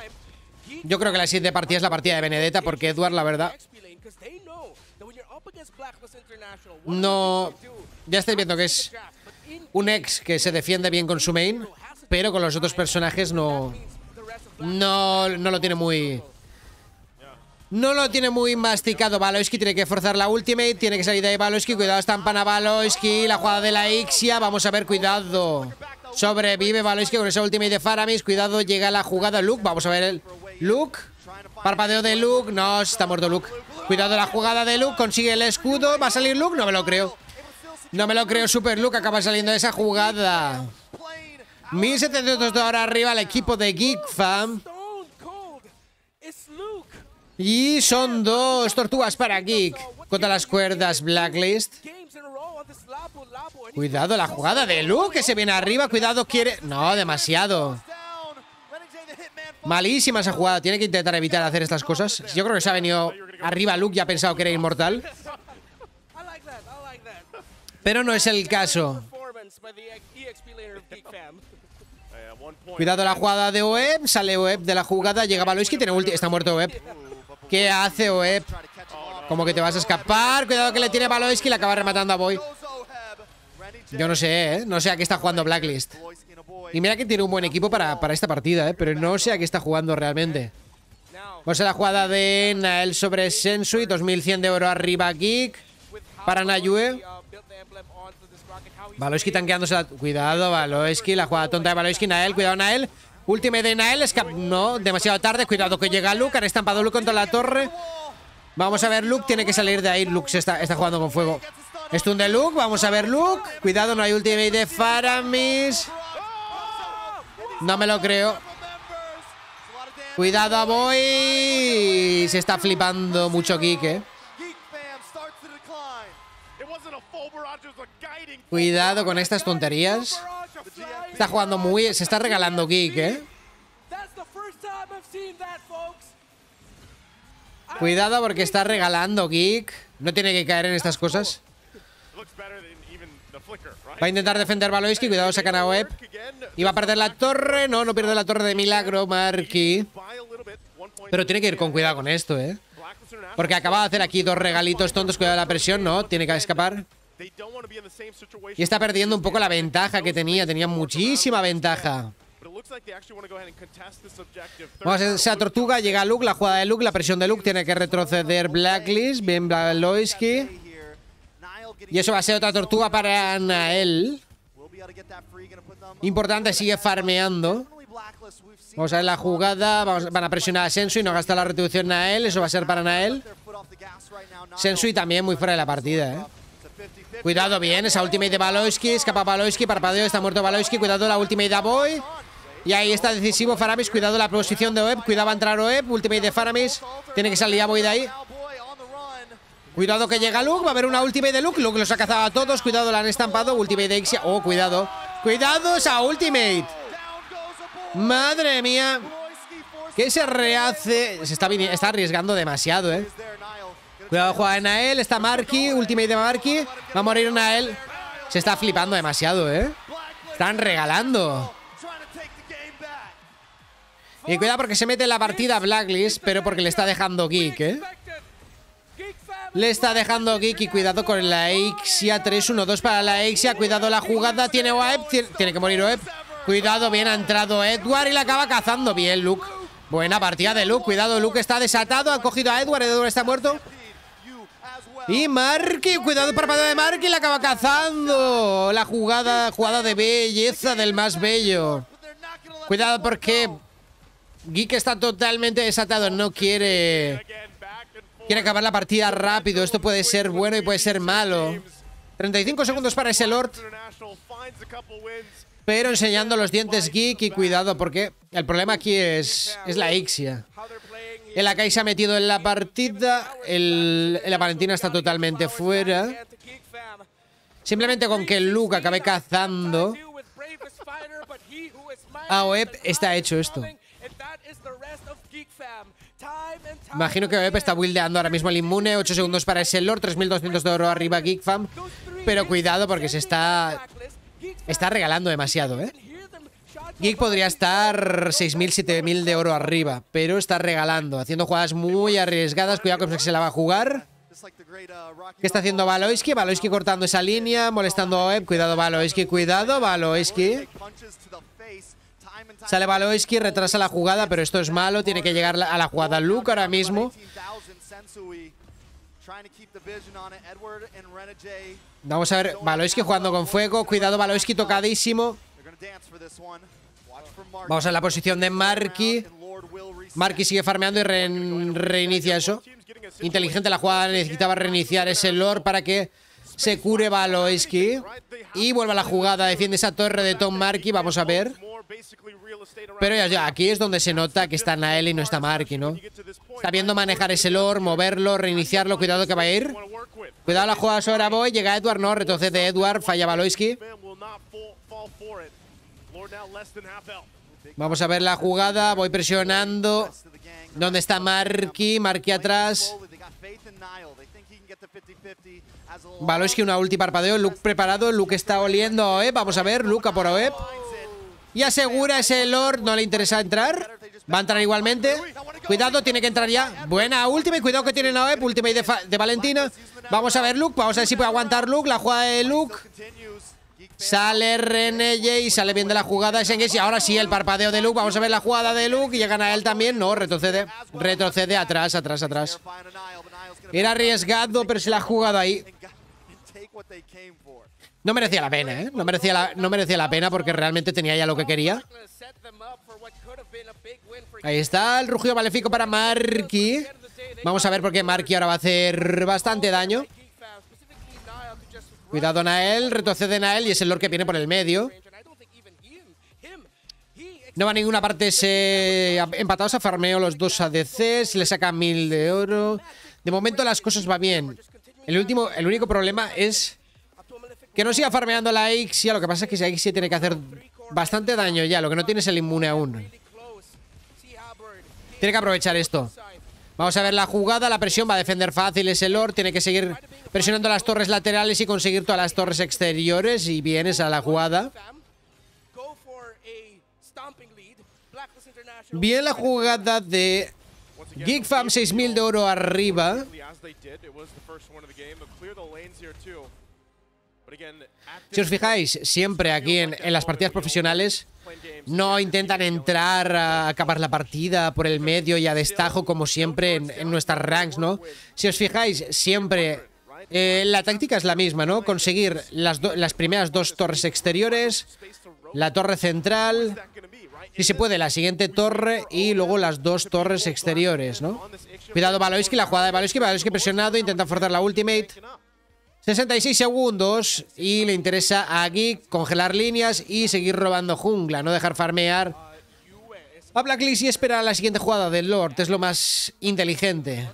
Yo creo que la siguiente partida es la partida de Benedetta porque Edward, la verdad, no. Ya estáis viendo que es un ex que se defiende bien con su main, pero con los otros personajes no lo tiene muy. No lo tiene muy masticado. Valoisky tiene que forzar la ultimate. Tiene que salir de ahí Valoisky. Cuidado, estampan a Valoisky. La jugada de la Ixia. Vamos a ver, cuidado. Sobrevive Valoisky con esa ultimate de Faramis. Cuidado, llega la jugada Luke. Vamos a ver el Luke. Parpadeo de Luke. No, está muerto Luke. Cuidado la jugada de Luke. Consigue el escudo. ¿Va a salir Luke? No me lo creo. No me lo creo. Super Luke acaba saliendo de esa jugada. 1700 de ahora arriba el equipo de GeekFam. Y son dos tortugas para Geek. Contra las cuerdas Blacklist. Cuidado la jugada de Luke que se viene arriba. Cuidado, quiere. No, demasiado. Malísima esa jugada. Tiene que intentar evitar hacer estas cosas. Yo creo que se ha venido arriba Luke y ha pensado que era inmortal. Pero no es el caso. Cuidado la jugada de Oeb. Sale Oeb de la jugada. Llega Valoisky. Tiene ulti. Está muerto Oeb. ¿Qué hace Oeb? Como que te vas a escapar. Cuidado que le tiene Valoisky y le acaba rematando a Boy. Yo no sé, ¿eh? No sé a qué está jugando Blacklist. Y mira que tiene un buen equipo para esta partida, ¿eh? Pero no sé a qué está jugando realmente. Vamos a la jugada de Nael sobre Sensui. 2100 de oro arriba Geek. Para Nayue. Valoisky tanqueándose la. Cuidado, Valoisky. La jugada tonta de Valoisky. Nael, cuidado, Nael. Ultimate de Nael, no, demasiado tarde. Cuidado que llega Luke, han estampado Luke contra la torre. Vamos a ver, Luke tiene que salir de ahí. Luke se está jugando con fuego. Stun de Luke, vamos a ver Luke. Cuidado, no hay ultimate de Faramis. No me lo creo. Cuidado a Boy. Se está flipando mucho Geek, ¿eh? Cuidado con estas tonterías. Está jugando muy. Se está regalando Geek, ¿eh? Cuidado porque está regalando Geek. No tiene que caer en estas cosas. Va a intentar defender Valoisky. Cuidado, sacan a Web. Y va a perder la torre. No, no pierde la torre de milagro, Marky. Pero tiene que ir con cuidado con esto, ¿eh? Porque acaba de hacer aquí dos regalitos tontos. Cuidado de la presión, ¿no? Tiene que escapar. Y está perdiendo un poco la ventaja que tenía. Tenía muchísima ventaja. Vamos a esa tortuga. Llega Luke. La jugada de Luke. La presión de Luke. Tiene que retroceder Blacklist. Bien Valoisky. Y eso va a ser otra tortuga para Nael. Importante. Sigue farmeando. Vamos a ver la jugada. Van a presionar a Sensui. No gasta la retribución Nael. Eso va a ser para Nael. Sensui también muy fuera de la partida, ¿eh? Cuidado, bien, esa ultimate de Valoisky. Escapa Valoisky, parpadeo, está muerto Valoisky. Cuidado la ultimate de Aboy. Y ahí está decisivo Faramis, cuidado la posición de Oeb. Cuidado, va a entrar Oeb, ultimate de Faramis. Tiene que salir Aboy de ahí. Cuidado que llega Luke, va a haber una ultimate de Luke. Luke los ha cazado a todos, cuidado, la han estampado. Ultimate de Ixia, oh, cuidado. Cuidado esa ultimate. Madre mía, que se rehace. Está arriesgando demasiado, eh. Cuidado, juega Nael. Está Marky, ultimate de Marky. Va a morir Nael. Se está flipando demasiado, eh. Están regalando. Y cuidado porque se mete en la partida Blacklist, pero porque le está dejando Geek, eh. Le está dejando Geek y cuidado con la Ixia. 3-1-2 para la Ixia. Cuidado la jugada. Tiene Oeb. Tiene que morir Oeb. Cuidado, bien ha entrado Edward y la acaba cazando. Bien, Luke. Buena partida de Luke. Cuidado, Luke está desatado. Ha cogido a Edward. Edward está muerto. Y Marky. Cuidado el parpadeo de Marky. La acaba cazando. La jugada de belleza del más bello. Cuidado porque Geek está totalmente desatado. No quiere... Quiere acabar la partida rápido. Esto puede ser bueno y puede ser malo. 35 segundos para ese Lord. Pero enseñando los dientes Geek y cuidado porque el problema aquí es la Ixia. El Akai se ha metido en la partida. La Valentina está totalmente fuera. Simplemente con que Luke acabe cazando a Oeb está hecho esto. Imagino que Oeb está buildeando ahora mismo el inmune. 8 segundos para ese Lord. 3.200 de oro arriba GeekFam. Pero cuidado porque se está... Está regalando demasiado, ¿eh? Geek podría estar 6.000, 7.000 de oro arriba, pero está regalando, haciendo jugadas muy arriesgadas. Cuidado que se la va a jugar. ¿Qué está haciendo Valoisky? Valoisky cortando esa línea, molestando a Oeb. Cuidado Valoisky, cuidado Valoisky. Sale Valoisky, retrasa la jugada, pero esto es malo. Tiene que llegar a la jugada Luke ahora mismo. Vamos a ver, Valoisky jugando con fuego. Cuidado, Valoisky tocadísimo. Vamos a la posición de Marky. Marky sigue farmeando y reinicia eso. Inteligente la jugada, necesitaba reiniciar ese Lord para que se cure Valoisky. Y vuelve a la jugada, defiende esa torre de Tom Marky, vamos a ver. Pero ya, aquí es donde se nota que está Nael y no está Marky, ¿no? Está viendo manejar ese Lord, moverlo, reiniciarlo. Cuidado que va a ir. Cuidado la jugada sobre Boy. Llega Edward, no, retrocede Edward. Falla Valoisky. Vamos a ver la jugada. Voy presionando. ¿Dónde está Marky? Marky atrás. Valoisky una ulti parpadeo. Luke preparado. Luke está oliendo a Oeb. Vamos a ver. Luke a por Oeb. Y asegura ese Lord, no le interesa entrar. Va a entrar igualmente. Cuidado, tiene que entrar ya. Buena ultimate, cuidado que tiene la Oeb. Ultimate de Valentina. Vamos a ver Luke, vamos a ver si puede aguantar Luke. La jugada de Luke. Sale Renegade, sale bien de la jugada de Sengex. Y ahora sí, el parpadeo de Luke. Vamos a ver la jugada de Luke. Y llegan a él también. No, retrocede. Retrocede atrás, atrás, atrás. Era arriesgado, pero se la ha jugado ahí. No merecía la pena, ¿eh? No merecía la pena porque realmente tenía ya lo que quería. Ahí está el rugido maléfico para Marky. Vamos a ver porque Marky ahora va a hacer bastante daño. Cuidado Nael, retrocede Nael y es el Lord que viene por el medio. No va a ninguna parte ese... Empatados a farmeo los dos ADCs, le saca 1000 de oro. De momento las cosas van bien. El único problema es... Que no siga farmeando la Ixia. Lo que pasa es que esa Ixia tiene que hacer bastante daño ya. Lo que no tiene es el inmune aún. Tiene que aprovechar esto. Vamos a ver la jugada. La presión va a defender fácil ese Lord. Tiene que seguir presionando las torres laterales y conseguir todas las torres exteriores. Y bien, esa es la jugada. Bien la jugada de... GeekFam, 6.000 de oro arriba. Si os fijáis, siempre aquí en las partidas profesionales no intentan entrar a acabar la partida por el medio y a destajo como siempre en nuestras ranks, ¿no? Si os fijáis, siempre la táctica es la misma, ¿no? Conseguir las primeras dos torres exteriores, la torre central, si se puede la siguiente torre y luego las dos torres exteriores, ¿no? Cuidado Valoisky, la jugada de Valoisky, Valoisky presionado, intenta forzar la ultimate. 66 segundos y le interesa a Geek congelar líneas y seguir robando jungla, no dejar farmear a Blacklist y esperar la siguiente jugada del Lord, es lo más inteligente.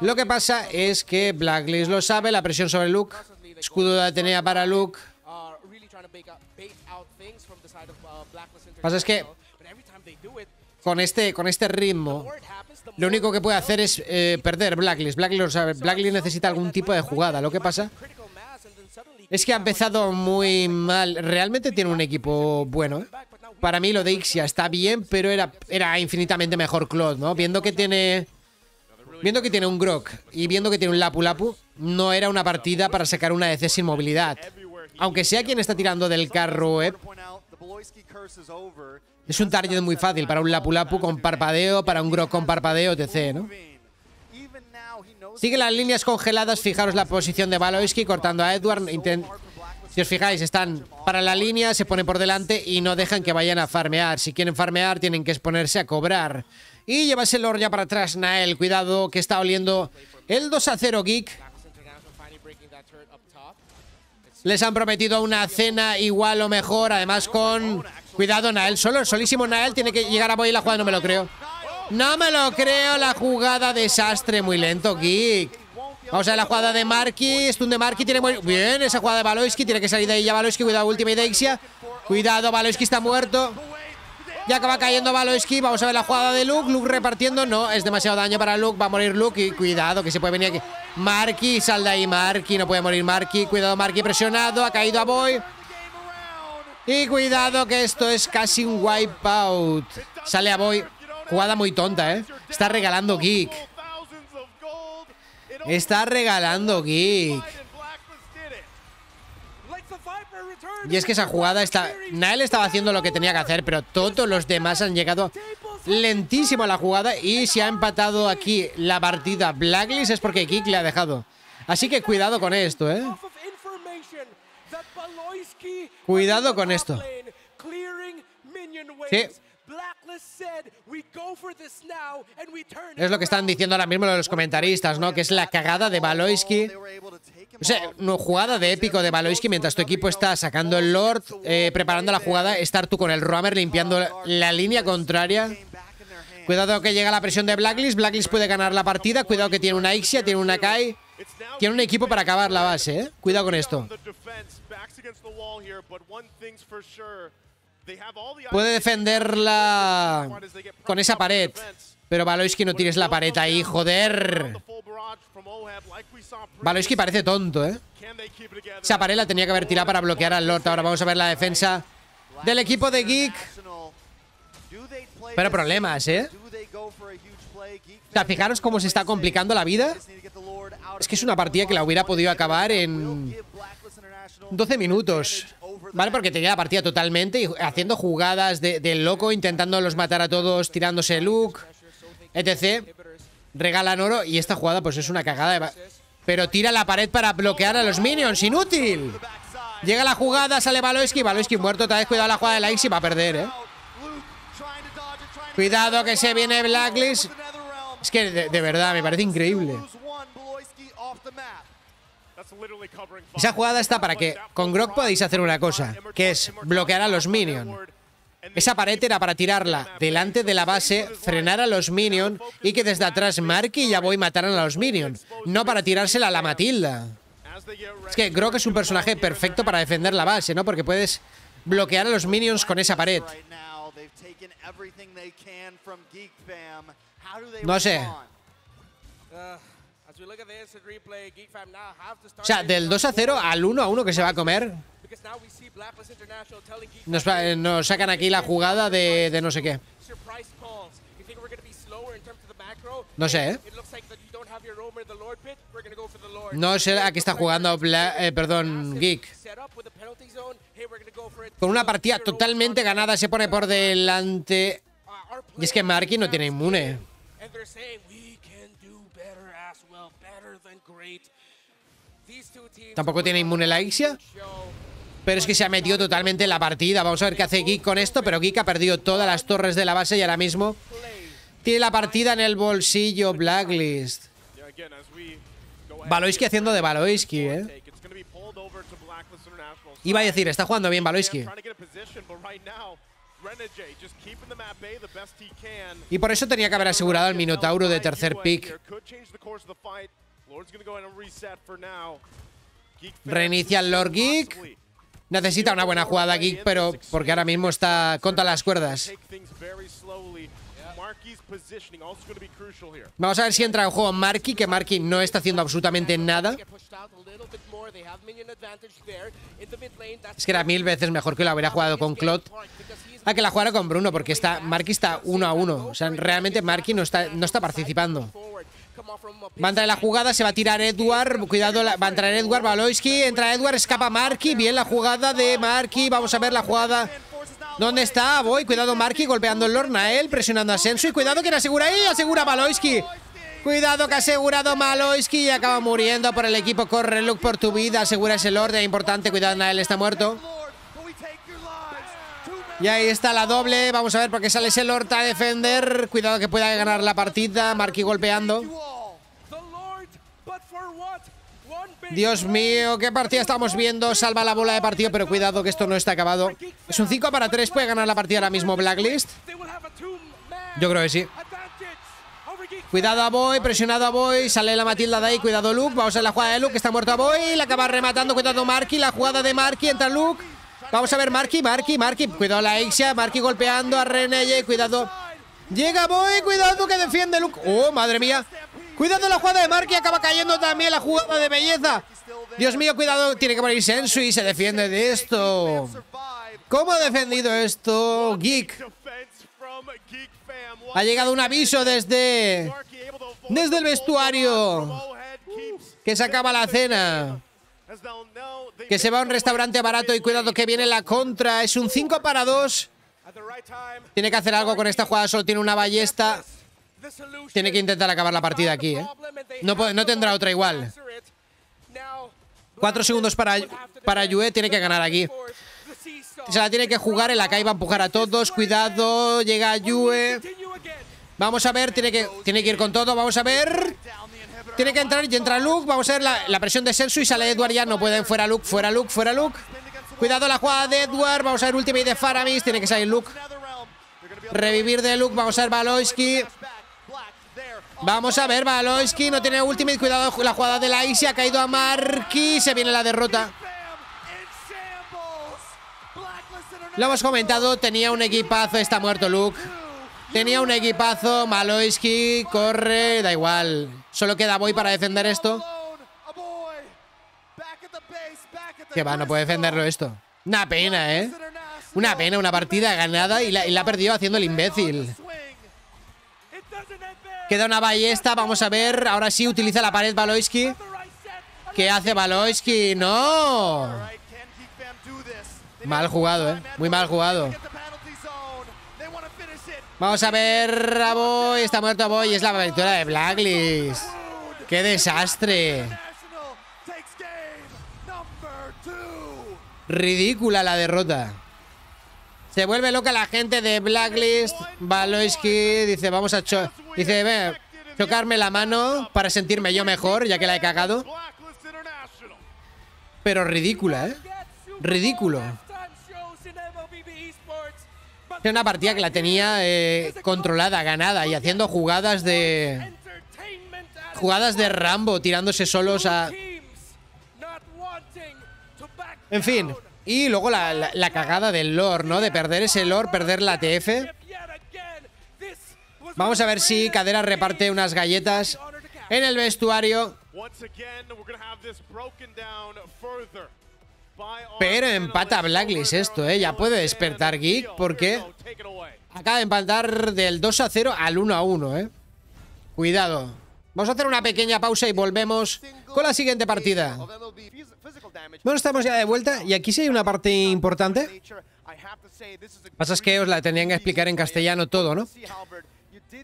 Lo que pasa es que Blacklist lo sabe, la presión sobre Luke, escudo de Atenea para Luke. Pasa es que con este ritmo, lo único que puede hacer es perder Blacklist. Blacklist necesita algún tipo de jugada. Lo que pasa es que ha empezado muy mal. Realmente tiene un equipo bueno, ¿eh? Para mí lo de Ixia está bien, pero era infinitamente mejor Claude, ¿no? Viendo que tiene un Grok y viendo que tiene un Lapu Lapu, no era una partida para sacar una EC sin movilidad. Aunque sea quien está tirando del carro, ¿eh? Es un target muy fácil para un Lapu Lapu con parpadeo, para un Grok con parpadeo, etc., ¿no? Sigue las líneas congeladas. Fijaros la posición de Valoisky cortando a Edward. Si os fijáis, están para la línea, se ponen por delante y no dejan que vayan a farmear. Si quieren farmear, tienen que exponerse a cobrar. Y llevarse el Lord ya para atrás, Nael. Cuidado, que está oliendo el 2-0, Geek. Les han prometido una cena igual o mejor, además con... Cuidado, Nael. Solísimo Nael tiene que llegar a Boy la jugada. No me lo creo. No me lo creo, la jugada desastre. Muy lento, Geek. Vamos a ver la jugada de Marky. Stun de Marky tiene muy... Bien, esa jugada de Valoisky. Tiene que salir de ahí ya Valoisky. Cuidado, última de Ixia. Cuidado, Valoisky está muerto. Ya acaba cayendo Valoisky. Vamos a ver la jugada de Luke. Luke repartiendo. No, es demasiado daño para Luke. Va a morir Luke. Y cuidado, que se puede venir aquí. Marky, sal de ahí, Marky. No puede morir Marky. Cuidado, Marky presionado. Ha caído a Boy. Y cuidado, que esto es casi un wipeout. Sale a Boy. Jugada muy tonta, ¿eh? Está regalando Geek. Está regalando Geek. Y es que esa jugada está... Nael estaba haciendo lo que tenía que hacer, pero todos los demás han llegado lentísimo a la jugada. Y si ha empatado aquí la partida Blacklist es porque Geek le ha dejado. Así que cuidado con esto, ¿eh? Cuidado con esto. Sí. Es lo que están diciendo ahora mismo los comentaristas, ¿no? Que es la cagada de Valoisky. O sea, una jugada de épico de Valoisky mientras tu equipo está sacando el Lord, preparando la jugada, estar tú con el Roamer limpiando la línea contraria. Cuidado que llega la presión de Blacklist. Blacklist puede ganar la partida. Cuidado que tiene una Ixia, tiene una Kai. Tiene un equipo para acabar la base, ¿eh? Cuidado con esto. Puede defenderla con esa pared, pero Valoisky no tires la pared ahí, joder. Valoisky parece tonto, ¿eh? Esa pared la tenía que haber tirado para bloquear al Lord. Ahora vamos a ver la defensa del equipo de Geek. Pero problemas, ¿eh? O sea, fijaros cómo se está complicando la vida. Es que es una partida que la hubiera podido acabar en 12 minutos. Vale, porque tenía la partida totalmente y haciendo jugadas de loco, intentándolos matar a todos, tirándose Luke, etc. Regalan oro y esta jugada pues es una cagada. Pero tira la pared para bloquear a los minions, inútil. Llega la jugada, sale Valoisky, Valoisky muerto otra vez. Cuidado la jugada de la Ixi, va a perder, ¿eh? Cuidado que se viene Blacklist. Es que de verdad me parece increíble. Esa jugada está para que con Grok podáis hacer una cosa, que es bloquear a los minions. Esa pared era para tirarla delante de la base, frenar a los minions y que desde atrás Marky y Yaboy mataran a los minions, no para tirársela a la Matilda. Es que Grok es un personaje perfecto para defender la base, ¿no? Porque puedes bloquear a los minions con esa pared. No sé. O sea, del 2-0 al 1-1 que se va a comer. Nos sacan aquí la jugada de no sé qué. No sé, ¿eh? No sé, aquí está jugando Geek. Con una partida totalmente ganada se pone por delante. Y es que Marky no tiene inmune. Tampoco tiene inmune la Ixia. Pero es que se ha metido totalmente en la partida. Vamos a ver qué hace Geek con esto. Pero Geek ha perdido todas las torres de la base y ahora mismo tiene la partida en el bolsillo Blacklist. Valoisky haciendo de Valoisky, ¿eh? Iba a decir, está jugando bien Valoisky. Y por eso tenía que haber asegurado al Minotauro de tercer pick. Reinicia el Lord Geek. Necesita una buena jugada aquí, pero porque ahora mismo está contra las cuerdas. Vamos a ver si entra en juego Markki, que Markki no está haciendo absolutamente nada. Es que era 1000 veces mejor que la hubiera jugado con Klot a que la jugara con Bruno, porque Markki está 1-1. O sea, realmente Markki no está participando. Va a entrar en la jugada, se va a tirar Edward. Cuidado, va a entrar Edward, Baloyski. Entra Edward, escapa Markki. Bien la jugada de Markki. Vamos a ver la jugada. ¿Dónde está? Voy, cuidado Markki, golpeando el Lornael, presionando a Sensu. Y cuidado que le asegura ahí, asegura Baloyski. Cuidado que ha asegurado Baloyski y acaba muriendo por el equipo. Corre, Luke, por tu vida. Asegura ese Lord, es importante. Cuidado, Nael está muerto. Y ahí está la doble. Vamos a ver por qué sale ese Lord a defender. Cuidado que pueda ganar la partida. Markki golpeando. Dios mío, qué partida estamos viendo. Salva la bola de partido, pero cuidado que esto no está acabado. Es un 5-3. ¿Puede ganar la partida ahora mismo Blacklist? Yo creo que sí. Cuidado a Boy, presionado a Boy. Sale la Matilda de ahí, cuidado Luke. Vamos a ver la jugada de Luke, que está muerto a Boy. La acaba rematando, cuidado Markki. La jugada de Markki, entra Luke. Vamos a ver Markki. Cuidado la Ixia, Markki golpeando a Reneye. Cuidado. Llega Boy, cuidado que defiende Luke. Oh, madre mía. Cuidado la jugada de Markki, acaba cayendo también la jugada de belleza. Dios mío, cuidado, tiene que morir Sensu y se defiende de esto. ¿Cómo ha defendido esto Geek? Ha llegado un aviso desde el vestuario. Que se acaba la cena. Que se va a un restaurante barato y cuidado que viene la contra. Es un 5-2. Tiene que hacer algo con esta jugada, solo tiene una ballesta. Tiene que intentar acabar la partida aquí, ¿eh? No tendrá otra igual. 4 segundos para Yue, tiene que ganar aquí. Se la tiene que jugar, el Akai va a empujar a todos. Cuidado, llega Yue. Vamos a ver, tiene que ir con todo, vamos a ver. Tiene que entrar y entra Luke. Vamos a ver la presión de Sensu y sale Edward ya. No pueden, fuera Luke. Cuidado la jugada de Edward, vamos a ver ultimate de Faramis. Tiene que salir Luke. Revivir de Luke, vamos a ver Baloyski. Vamos a ver, Baloyski no tiene ultimate. Cuidado la jugada de la Ixia, ha caído a Markki. Se viene la derrota. Lo hemos comentado, tenía un equipazo. Está muerto Luke. Tenía un equipazo, Baloyski. Corre, da igual. Solo queda Boy para defender esto. Que va, no puede defenderlo esto. Una pena, ¿eh? Una pena, una partida ganada y la ha perdido haciendo el imbécil. Queda una ballesta, vamos a ver. Ahora sí utiliza la pared Baloyski. ¿Qué hace Baloyski? ¡No! Mal jugado, ¿eh? Muy mal jugado. Vamos a ver a Boy. Está muerto a Boy. Es la victoria de Blacklist. ¡Qué desastre! Ridícula la derrota. Se vuelve loca la gente de Blacklist. Baloyski dice, vamos a chocarme la mano para sentirme yo mejor, ya que la he cagado. Pero ridícula, ¿eh? Ridículo. Era una partida que la tenía controlada, ganada y haciendo jugadas de... Jugadas de Rambo, tirándose solos a... En fin. Y luego la cagada del Lord, ¿no? De perder ese Lord, perder la TF. Vamos a ver si Cadera reparte unas galletas en el vestuario. Pero empata Blacklist esto, ¿eh? Ya puede despertar Geek porque acaba de empatar del 2-0 al 1-1, ¿eh? Cuidado. Vamos a hacer una pequeña pausa y volvemos con la siguiente partida. Bueno, estamos ya de vuelta y aquí sí hay una parte importante. Lo que pasa es que os la tendrían que explicar en castellano todo, ¿no?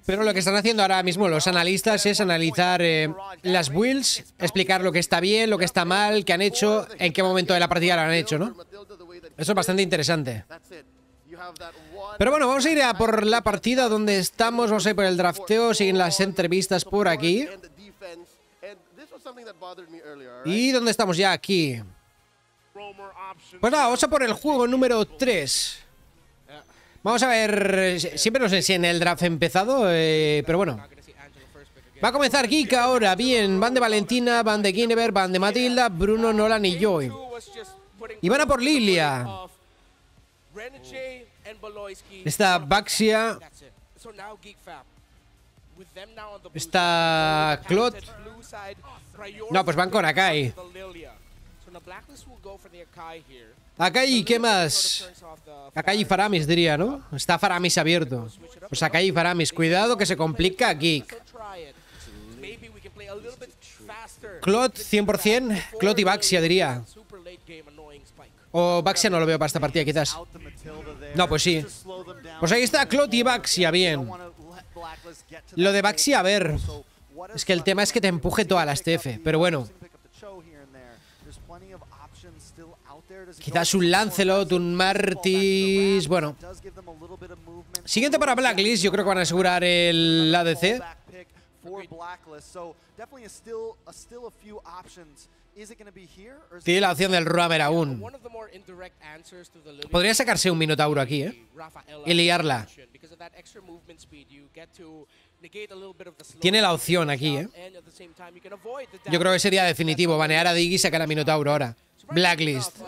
Pero lo que están haciendo ahora mismo los analistas es analizar las builds, explicar lo que está bien, lo que está mal, qué han hecho, en qué momento de la partida lo han hecho, ¿no? Eso es bastante interesante. Pero bueno, vamos a ir a por la partida donde estamos, vamos a ir por el drafteo, siguen las entrevistas por aquí. ¿Y dónde estamos ya? Aquí. Pues nada, vamos a por el juego número 3. Vamos a ver... Siempre no sé si en el draft he empezado, pero bueno. Va a comenzar Geek ahora. Bien, van de Valentina, van de Guinevere, van de Matilda, Bruno, Nolan y Joy. Y van a por Lilia. Está Baxia. Está Clot. No, pues van con Akai. Akai, ¿qué más? Akai y Faramis, diría, ¿no? Está Faramis abierto. Pues Akai y Faramis. Cuidado que se complica Geek. Clot, 100%. Clot y Baxia, diría. O Baxia no lo veo para esta partida, quizás. No, pues sí. Pues ahí está Clot y Baxia, bien. Lo de Baxia, a ver. Es que el tema es que te empuje todas las TF. Pero bueno. Quizás un Lancelot, un Martis. Bueno. Siguiente para Blacklist. Yo creo que van a asegurar el ADC. Tiene la opción del Roamer aún. Podría sacarse un Minotauro aquí, ¿eh? Y liarla. Tiene la opción aquí, ¿eh? Yo creo que sería definitivo. Banear a Diggy y sacar a Minotauro ahora. Blacklist.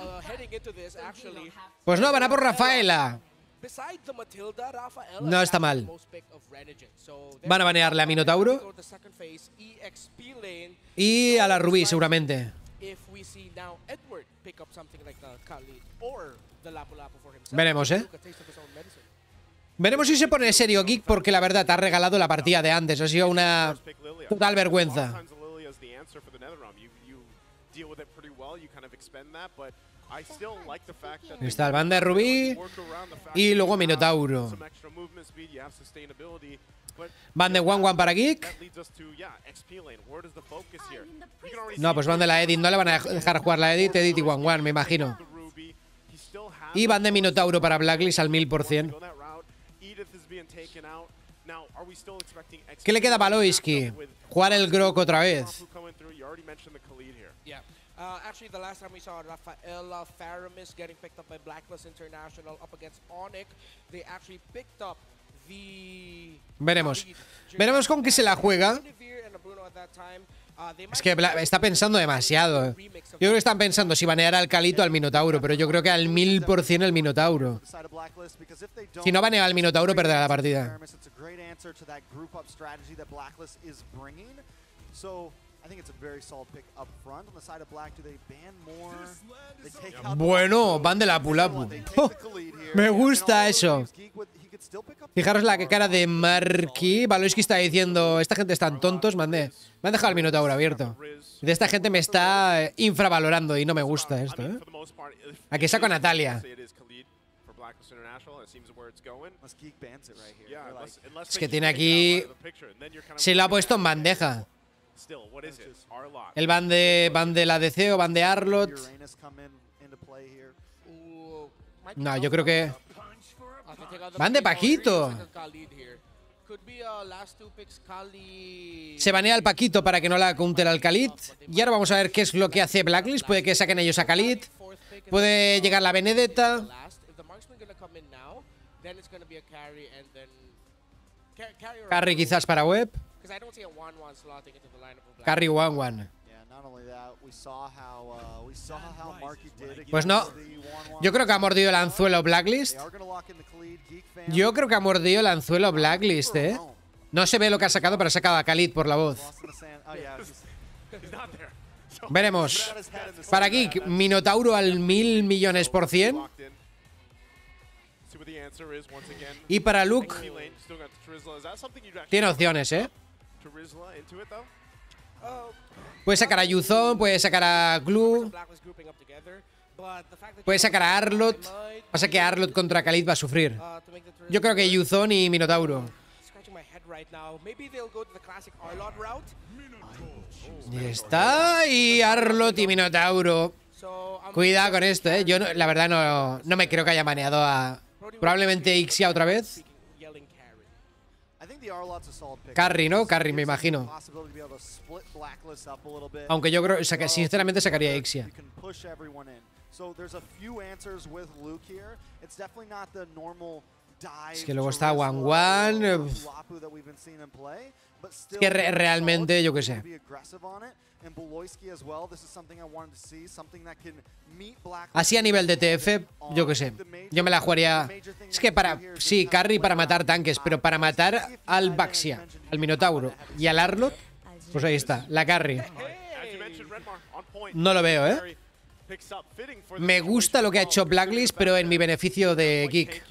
Pues no, van a por Rafaela. No está mal. Van a banearle a Minotauro y a la Rubí seguramente. Veremos, ¿eh? Veremos si se pone serio Geek, porque la verdad te ha regalado la partida de antes. Ha sido una total vergüenza. Está el banda de Rubí y luego Minotauro. Van de 1-1 para Geek. No, pues van de la Edit. No le van a dejar jugar la Edit. Edit y 1-1, me imagino. Y van de Minotauro para Blacklist al 1000%. ¿Qué le queda para Loiski? Jugar el Grok otra vez. Actually, the last time we saw Rafaela Faramis getting picked up by Blacklist International up against Onyx, they actually picked up the... Veremos con qué se la juega. Es que está pensando demasiado. Yo creo que están pensando si banear al Calito al Minotauro, pero yo creo que al 1000% el Minotauro. Si no banea al Minotauro, perderá la partida. Bueno, van de la Pulapu. Oh, me gusta eso. Fijaros la cara de Marquis. Valoiski está diciendo: esta gente es tan tontos. Me han dejado el Minotauro abierto. De esta gente me está infravalorando y no me gusta esto, ¿eh? Aquí saco a Natalia. Es que tiene aquí. Se lo ha puesto en bandeja. El van de la DC o van de Arlot. No, yo creo que van de Paquito. Se banea al Paquito para que no la counter al Khalid. Y ahora vamos a ver qué es lo que hace Blacklist. Puede que saquen ellos a Khalid. Puede llegar la Benedetta. Carry quizás para Web. Carry 1-1. Pues no. Yo creo que ha mordido el anzuelo Blacklist. Yo creo que ha mordido el anzuelo Blacklist, ¿eh? No se ve lo que ha sacado, pero ha sacado a Khalid por la voz. Veremos. Para Geek, Minotauro al 1000.000.000%. Y para Luke, tiene opciones, ¿eh? Puede sacar a Yuzon, puede sacar a Glu, puede sacar a Arlot. Pasa que Arlot contra Khalid va a sufrir. Yo creo que Yuzon y Minotauro. Y está, y Arlot y Minotauro. Cuidado con esto, ¿eh? Yo la verdad no me creo que haya baneado a... Probablemente Ixia otra vez. Carry, ¿no? Carry, me imagino. Aunque yo creo, sinceramente sacaría a Ixia. Es que luego está One. Es que realmente, yo qué sé. Así a nivel de TF, yo qué sé. Yo me la jugaría. Es que para. Sí, carry para matar tanques, pero para matar al Baxia, al Minotauro y al Arlott, pues ahí está, la carry. No lo veo, ¿eh? Me gusta lo que ha hecho Blacklist, pero en mi beneficio de geek.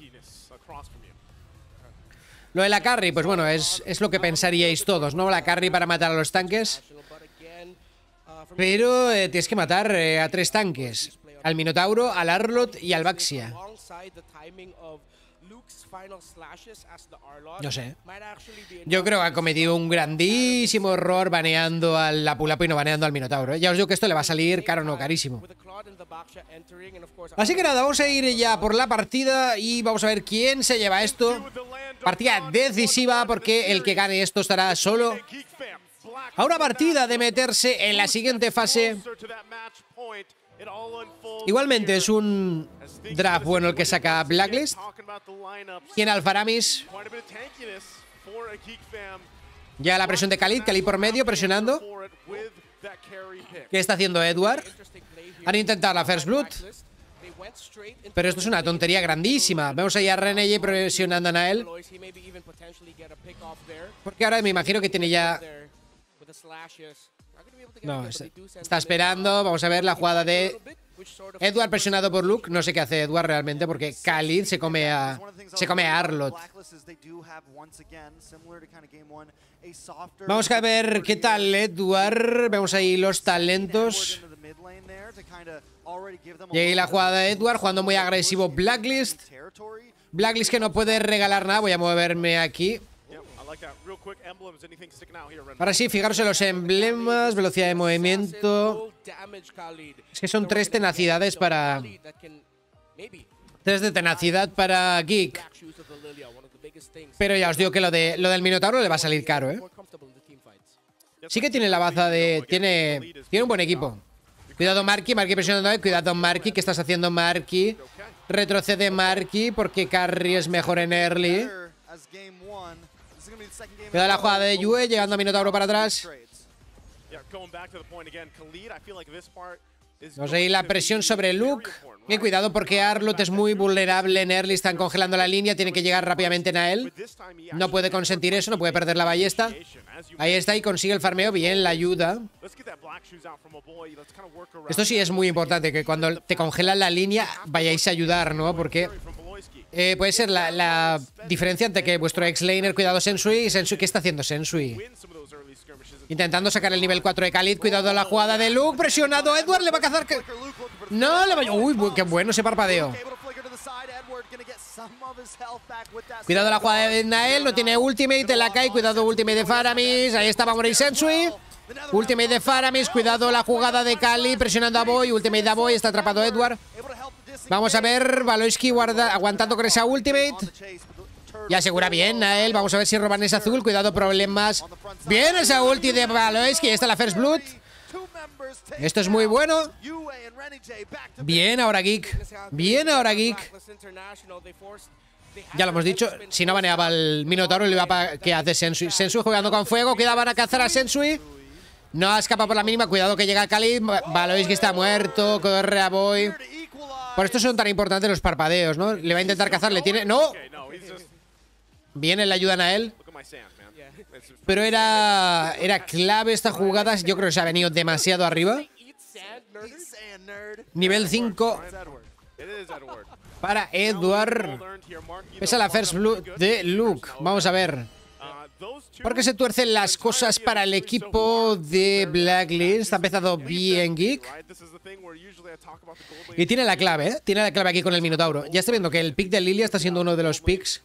Lo de la carry, pues bueno, es lo que pensaríais todos, ¿no? La carry para matar a los tanques. Pero tienes que matar a tres tanques. Al Minotauro, al Arlott y al Baxia. No sé. Yo creo que ha cometido un grandísimo error baneando al Lapu-Lapu y no baneando al Minotauro. Ya os digo que esto le va a salir caro, no carísimo. Así que nada, vamos a ir ya por la partida y vamos a ver quién se lleva esto. Partida decisiva porque el que gane esto estará solo a una partida de meterse en la siguiente fase. Igualmente es un draft bueno el que saca Blacklist. Tiene Alfaramis. Ya la presión de Khalid, Khalid por medio presionando. ¿Qué está haciendo Edward? Han intentado la First Blood, pero esto es una tontería grandísima. Vemos ahí a Reneye presionando a Nael, porque ahora me imagino que tiene ya... No, está esperando. Vamos a ver la jugada de Edward presionado por Luke. No sé qué hace Edward realmente, porque Khalid se come a Arlott. Vamos a ver qué tal Edward. Vemos ahí los talentos. Y ahí la jugada de Edward, jugando muy agresivo Blacklist. Blacklist que no puede regalar nada. Voy a moverme aquí. Ahora sí, fijaros en los emblemas, velocidad de movimiento. Es que son tres tenacidades para... Tres de tenacidad para Geek. Pero ya os digo que lo del Minotauro le va a salir caro, ¿eh? Sí que tiene la baza de... Tiene un buen equipo. Cuidado Marky, Marky presionando. Cuidado Marky, ¿qué estás haciendo Marky? Retrocede Marky porque Carry es mejor en early. Cuidado la jugada de Yue, llegando a Minotauro para atrás. Vamos a ir la presión sobre Luke. Bien, cuidado porque Arlott es muy vulnerable en early. Están congelando la línea, tiene que llegar rápidamente Nael. No puede consentir eso, no puede perder la ballesta. Ahí está y consigue el farmeo. Bien, la ayuda. Esto sí es muy importante, que cuando te congelan la línea vayáis a ayudar, ¿no? Porque... puede ser la diferencia entre que vuestro ex-laner, cuidado Sensui, y Sensui, ¿qué está haciendo Sensui? Intentando sacar el nivel 4 de Khalid, cuidado la jugada de Luke, presionado Edward, le va a cazar... Que... No, le va... Uy, qué bueno ese parpadeo. Cuidado la jugada de Nael, no tiene ultimate, la cae, cuidado ultimate de Faramis, ahí está, va a morir Sensui. Ultimate de Faramis, cuidado la jugada de Khalid, presionando a Boy, ultimate de Boy, está atrapado Edward. Vamos a ver, Valoisky aguantando con esa ultimate. Y asegura bien Nael. Vamos a ver si roban ese azul. Cuidado, problemas. Bien esa ulti de Valoisky. Esta es la First Blood. Esto es muy bueno. Bien ahora Geek. Bien ahora Geek. Ya lo hemos dicho. Si no baneaba al Minotauro, le iba para que hace Sensui. Sensui jugando con fuego. Cuidado, van a cazar a Sensui. No escapa por la mínima. Cuidado que llega Khalid. Valoisky está muerto. Corre a Boy. Por esto son tan importantes los parpadeos, ¿no? Le va a intentar cazar, le tiene... ¡No! Viene, le ayudan a él. Pero era clave esta jugada. Yo creo que se ha venido demasiado arriba. Nivel 5 para Edward. Esa es la First Blood de Luke. Vamos a ver. Porque se tuercen las cosas para el equipo de Blacklist. Ha empezado bien Geek. Y tiene la clave, ¿eh? Tiene la clave aquí con el Minotauro. Ya está viendo que el pick de Lilia está siendo uno de los picks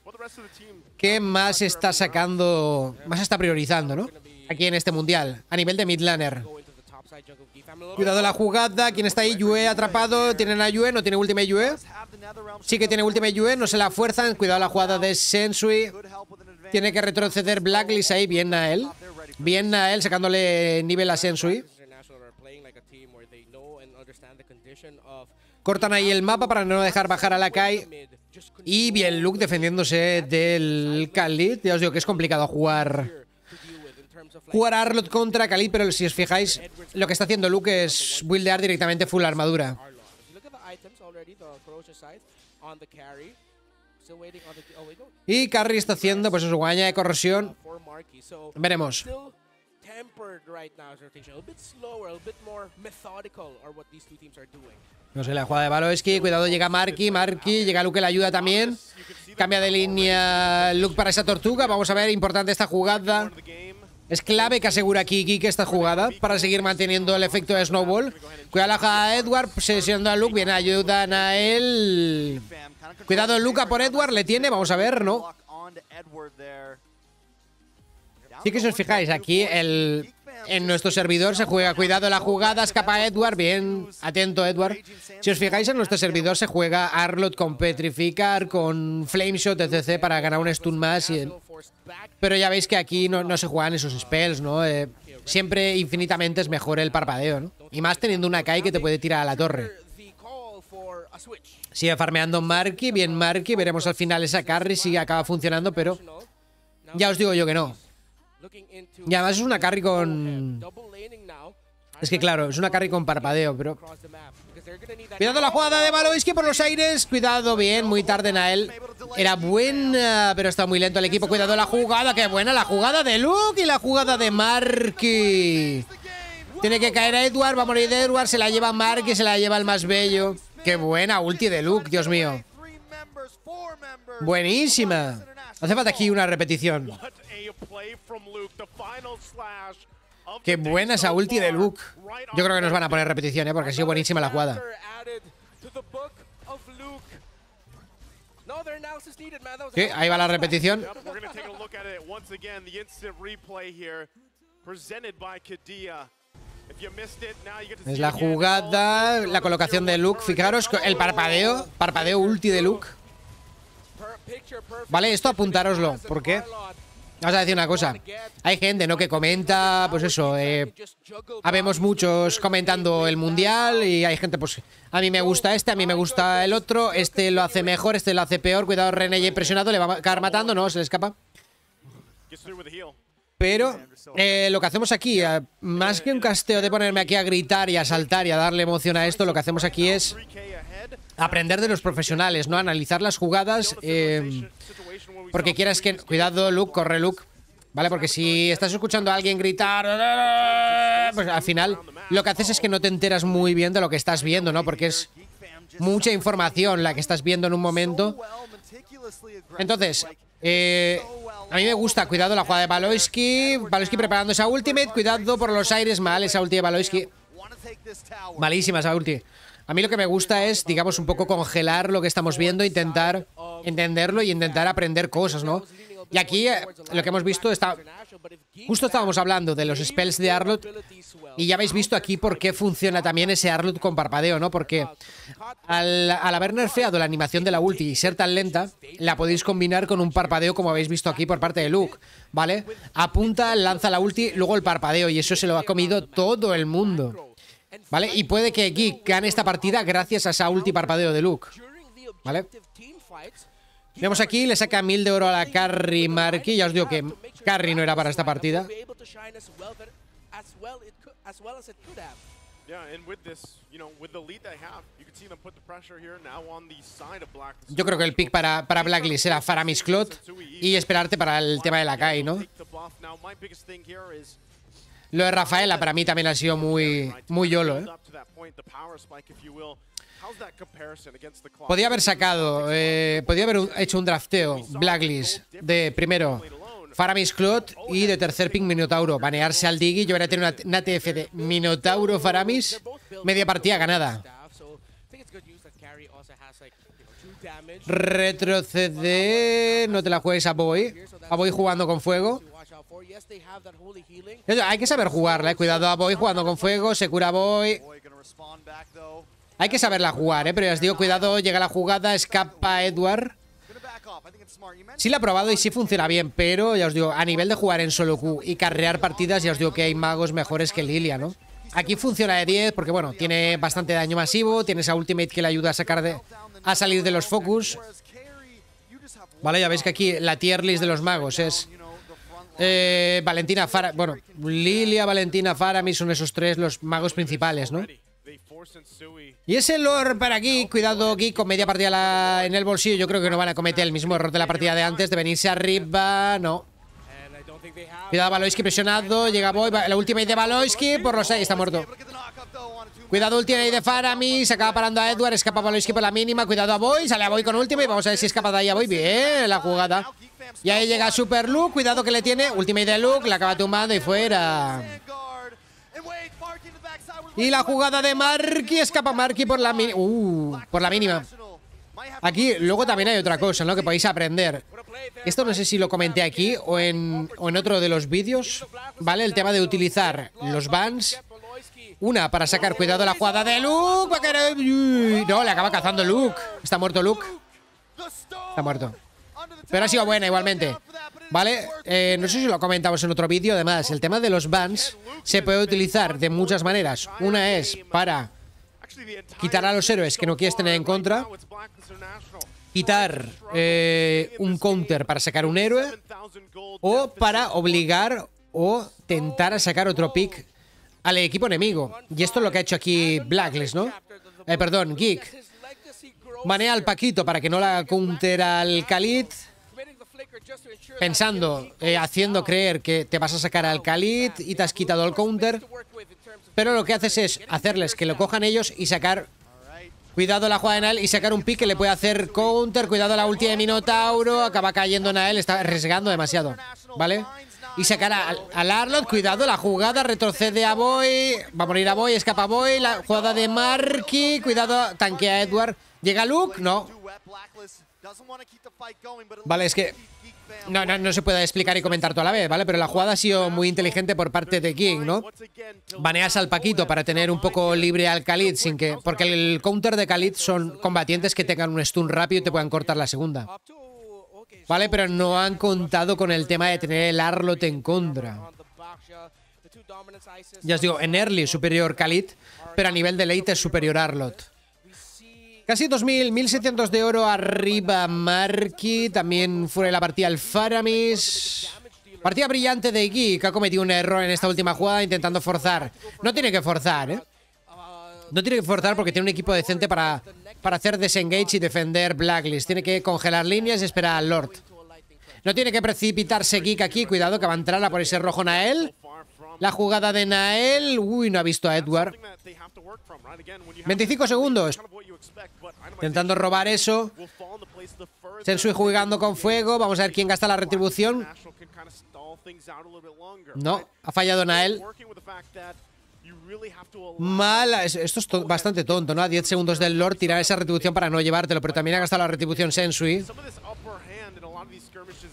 que más está sacando, más está priorizando, ¿no? Aquí en este mundial, a nivel de midlaner. Cuidado la jugada. ¿Quién está ahí? Yue atrapado. ¿Tienen a Yue? ¿No tiene última Yue? Sí que tiene última Yue. No se la fuerzan. Cuidado la jugada de Sensui. Tiene que retroceder Blacklist ahí. Bien Nael. Bien Nael sacándole nivel a Sensui. Cortan ahí el mapa para no dejar bajar a la Kai. Y bien Luke defendiéndose del Khalid. Ya os digo que es complicado jugar a Arlott contra Khalid, pero si os fijáis, lo que está haciendo Luke es buildear directamente full armadura. Y Carry está haciendo pues su guaña de corrosión. Veremos. No sé, la jugada de Baloski. Cuidado, llega Marky. Marky, llega Luke, la ayuda también. Cambia de línea Luke para esa tortuga. Vamos a ver, importante esta jugada. Es clave que asegura Kiki que esta jugada para seguir manteniendo el efecto de Snowball. Cuidado la jugada de Edward, presionando a Luke. Bien, ayudan a él. Cuidado, Luke por Edward, le tiene. Vamos a ver, ¿no? Sí que si os fijáis, aquí en nuestro servidor se juega. Cuidado la jugada, escapa Edward. Bien, atento Edward. Si os fijáis, en nuestro servidor se juega Arlott con Petrificar, con Flameshot, etc. para ganar un stun más. Pero ya veis que aquí no se juegan esos spells, ¿no? Siempre infinitamente es mejor el parpadeo, ¿no? Y más teniendo una Kai que te puede tirar a la torre. Sigue farmeando Marky. Bien Marky, veremos al final esa carry si acaba funcionando, pero ya os digo yo que no. Y además es una carry con... Es que claro, es una carry con parpadeo, pero... Cuidado la jugada de Baloiski por los aires. Cuidado, bien, muy tarde Nael. Era buena, pero está muy lento el equipo. Cuidado la jugada, qué buena la jugada de Luke y la jugada de Marky. Tiene que caer a Edward, va a morir de Edward. Se la lleva Marky, se la lleva el más bello. Qué buena ulti de Luke, Dios mío. Buenísima. Hace falta aquí una repetición. Qué buena esa ulti de Luke. Yo creo que nos van a poner repetición, ¿eh? Porque ha sido buenísima la jugada. ¿Qué? Ahí va la repetición. Es la jugada, la colocación de Luke. Fijaros, el parpadeo. Parpadeo ulti de Luke. Vale, esto apuntároslo. ¿Por qué? Vamos a decir una cosa. Hay gente, ¿no?, que comenta, pues eso, habemos muchos comentando el mundial y hay gente, pues, a mí me gusta este, a mí me gusta el otro, este lo hace mejor, este lo hace peor. Cuidado, René ya presionado, le va a acabar matando, no, se le escapa. Pero lo que hacemos aquí, más que un casteo de ponerme aquí a gritar y a saltar y a darle emoción a esto, lo que hacemos aquí es aprender de los profesionales, ¿no? Analizar las jugadas, porque quieras que... Cuidado, Luke, corre, Luke. Vale, porque si estás escuchando a alguien gritar, pues al final lo que haces es que no te enteras muy bien de lo que estás viendo, ¿no? Porque es mucha información la que estás viendo en un momento. Entonces, a mí me gusta. Cuidado la jugada de Baloiski. Baloiski preparando esa ultimate. Cuidado por los aires. Mal esa ulti de Baloiski. Malísima esa ulti. A mí lo que me gusta es, digamos, un poco congelar lo que estamos viendo, intentar entenderlo y intentar aprender cosas, ¿no? Y aquí lo que hemos visto está... Justo estábamos hablando de los spells de Arlott y ya habéis visto aquí por qué funciona también ese Arlott con parpadeo, ¿no? Porque al haber nerfeado la animación de la ulti y ser tan lenta, la podéis combinar con un parpadeo como habéis visto aquí por parte de Luke, ¿vale? Apunta, lanza la ulti, luego el parpadeo y eso se lo ha comido todo el mundo. ¿Vale? Y puede que Geek gane esta partida gracias a esa ulti parpadeo de Luke. ¿Vale? Vemos aquí, le saca 1000 de oro a la Carry Marky. Ya os digo que Carry no era para esta partida. Yo creo que el pick para Blacklist era Faramis Clot y esperarte para el tema de la Kai, ¿no? Lo de Rafaela para mí también ha sido muy YOLO, ¿eh? Podía haber sacado, podía haber hecho un drafteo Blacklist de primero Faramis Clot y de tercer pick Minotauro. Banearse al Diggy, yo hubiera tenido una TF de Minotauro Faramis, media partida ganada. Retrocede, no te la juegues a Boy. A Boy jugando con fuego. Hay que saber jugarla, ¿eh? Cuidado a Boy jugando con fuego. Se cura Boy. Hay que saberla jugar, ¿eh? Pero ya os digo, cuidado, llega la jugada. Escapa Edward. Sí la ha probado y sí funciona bien. Pero ya os digo, a nivel de jugar en solo Q y carrear partidas, ya os digo que hay magos mejores que Lilia, ¿no? Aquí funciona de 10 porque, bueno, tiene bastante daño masivo. Tiene esa ultimate que le ayuda a salir de los focus. Vale, ya veis que aquí la tier list de los magos es Valentina, Fara... Bueno, Lilia, Valentina, Faramis son esos tres los magos principales, ¿no? Y ese lore para aquí, cuidado aquí con media partida en el bolsillo. Yo creo que no van a cometer el mismo error de la partida de antes, de venirse arriba, no. Cuidado, Valoisky presionado, llega Boy, la última de Valoisky por los 6, está muerto. Cuidado, última de Faramis, se acaba parando a Edward, escapa Valoisky por la mínima, cuidado a Boy, sale a Boy con última y vamos a ver si escapa de ahí a Boy, bien la jugada. Y ahí llega Super Luke, cuidado que le tiene, última de Luke, la acaba tumbando y fuera. Y la jugada de Marky, escapa Marky por la mínima. Aquí luego también hay otra cosa, ¿no?, que podéis aprender. Esto no sé si lo comenté aquí o en otro de los vídeos, ¿vale? El tema de utilizar los bans. Una para sacar cuidado la jugada de Luke. No, le acaba cazando Luke. Está muerto Luke. Está muerto. Pero ha sido buena igualmente. Vale, no sé si lo comentamos en otro vídeo. Además, el tema de los bans se puede utilizar de muchas maneras. Una es para quitar a los héroes que no quieres tener en contra. Quitar un counter para sacar un héroe. O para obligar o tentar a sacar otro pick al equipo enemigo. Y esto es lo que ha hecho aquí Blacklist, ¿no? Perdón, Geek. Banea al Paquito para que no la counter al Khalid. Pensando, haciendo creer que te vas a sacar al Khalid y te has quitado el counter. Pero lo que haces es hacerles que lo cojan ellos y sacar... Cuidado la jugada de Nael y sacar un pick que le puede hacer counter. Cuidado la ulti de Minotauro. Acaba cayendo Nael, está arriesgando demasiado. ¿Vale? Y sacar al Arlott. Cuidado la jugada, retrocede a Boy. Va a morir a Boy, escapa a Boy. La jugada de Marky. Cuidado, tanquea a Edward. ¿Llega Luke? No. Vale, es que no se puede explicar y comentar toda la vez, ¿vale? Pero la jugada ha sido muy inteligente por parte de King, ¿no? Baneas al Paquito para tener un poco libre al Khalid sin que... Porque el counter de Khalid son combatientes que tengan un stun rápido y te puedan cortar la segunda. Vale, pero no han contado con el tema de tener el Arlott en contra. Ya os digo, en early superior Khalid, pero a nivel de late es superior Arlott. Casi 2.000, 1.700 de oro arriba Marky, también fuera de la partida el Faramis. Partida brillante de Geek, que ha cometido un error en esta última jugada intentando forzar. No tiene que forzar, ¿eh? No tiene que forzar porque tiene un equipo decente para hacer desengage y defender Blacklist. Tiene que congelar líneas y esperar al Lord. No tiene que precipitarse Geek aquí, cuidado que va a entrar a por ese rojo Nael. La jugada de Nael. Uy, no ha visto a Edward. 25 segundos. Intentando robar eso. Sensui jugando con fuego. Vamos a ver quién gasta la retribución. No, ha fallado Nael. Mala. Esto es bastante tonto, ¿no? A 10 segundos del Lord tirar esa retribución para no llevártelo. Pero también ha gastado la retribución Sensui.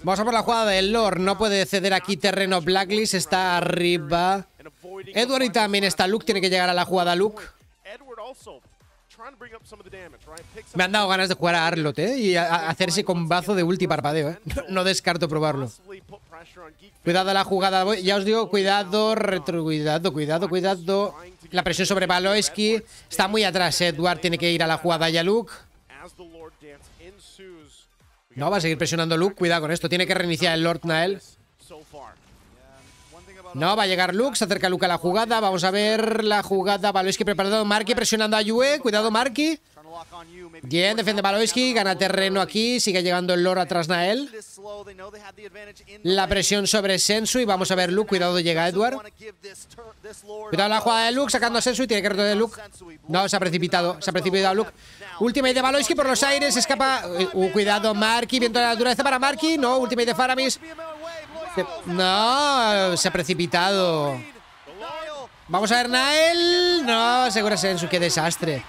Vamos a por la jugada del Lord. No puede ceder aquí terreno Blacklist. Está arriba Edward y también está Luke. Tiene que llegar a la jugada Luke. Me han dado ganas de jugar a Arlott, ¿eh? Y a hacerse con bazo de ulti parpadeo, ¿eh? No descarto probarlo. Cuidado la jugada. Ya os digo, cuidado, cuidado. La presión sobre Valoisky. Está muy atrás, ¿eh? Edward tiene que ir a la jugada ya Luke. No, va a seguir presionando Luke. Cuidado con esto. Tiene que reiniciar el Lord Nael. No, va a llegar Luke. Se acerca Luke a la jugada. Vamos a ver la jugada. Valoisky preparado. Marky presionando a Yue. Cuidado, Marky. Bien, defiende Valoisky. Gana terreno aquí. Sigue llegando el Lord atrás Nael. La presión sobre Sensui. Vamos a ver Luke. Cuidado, llega Edward. Cuidado la jugada de Luke. Sacando a Sensui. Tiene que retroceder Luke. No, se ha precipitado. Se ha precipitado Luke. Ultimate de Valoisky por los aires, escapa... cuidado, Marky, viento de la naturaleza para Marky. No, ultimate de Faramis. No, se ha precipitado. Vamos a ver, Nael. No, seguro Sensu, qué desastre.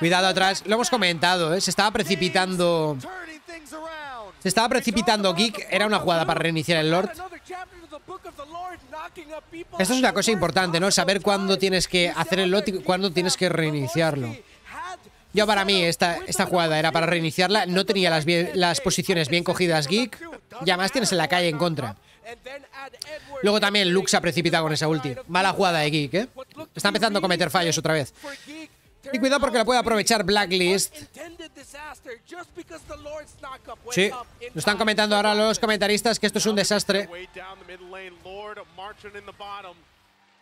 Cuidado atrás, lo hemos comentado, ¿eh? Se estaba precipitando. Se estaba precipitando Geek, era una jugada para reiniciar el Lord. Esto es una cosa importante, ¿no? Saber cuándo tienes que hacer el lot y cuándo tienes que reiniciarlo. Yo para mí esta jugada era para reiniciarla. No tenía las posiciones bien cogidas Geek. Y además tienes en la calle en contra. Luego también Luke se ha precipitado con esa ulti. Mala jugada de Geek, ¿eh? Está empezando a cometer fallos otra vez. Y cuidado porque la puede aprovechar Blacklist. Sí, lo están comentando ahora los comentaristas que esto es un desastre.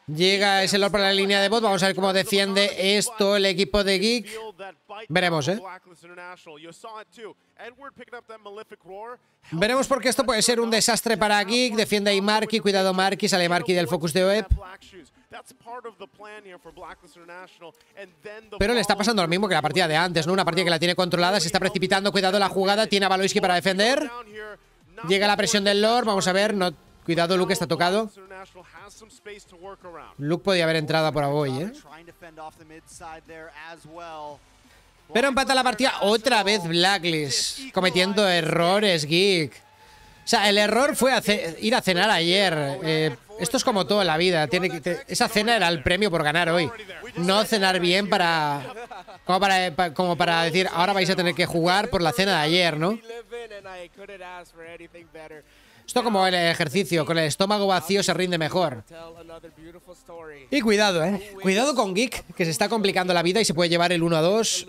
Llega ese Lord por la línea de bot. Vamos a ver cómo defiende esto el equipo de Geek. Veremos, ¿eh? Veremos porque esto puede ser un desastre para Geek. Defiende ahí Marky. Cuidado Marky. Sale Marky del focus de OEP. Pero le está pasando lo mismo que la partida de antes, ¿no? Una partida que la tiene controlada. Se está precipitando. Cuidado la jugada. Tiene a Valoisky para defender. Llega la presión del Lord. Vamos a ver. No... Cuidado, Luke está tocado. Luke podía haber entrado por Aboy, ¿eh? Pero empata la partida otra vez Blacklist, cometiendo errores, Geek. O sea, el error fue ir a cenar ayer. Esto es como todo en la vida. Esa cena era el premio por ganar hoy. No cenar bien como para decir, ahora vais a tener que jugar por la cena de ayer, ¿no? Esto como el ejercicio, con el estómago vacío se rinde mejor. Y cuidado, ¿eh? Cuidado con Geek, que se está complicando la vida y se puede llevar el 1-2.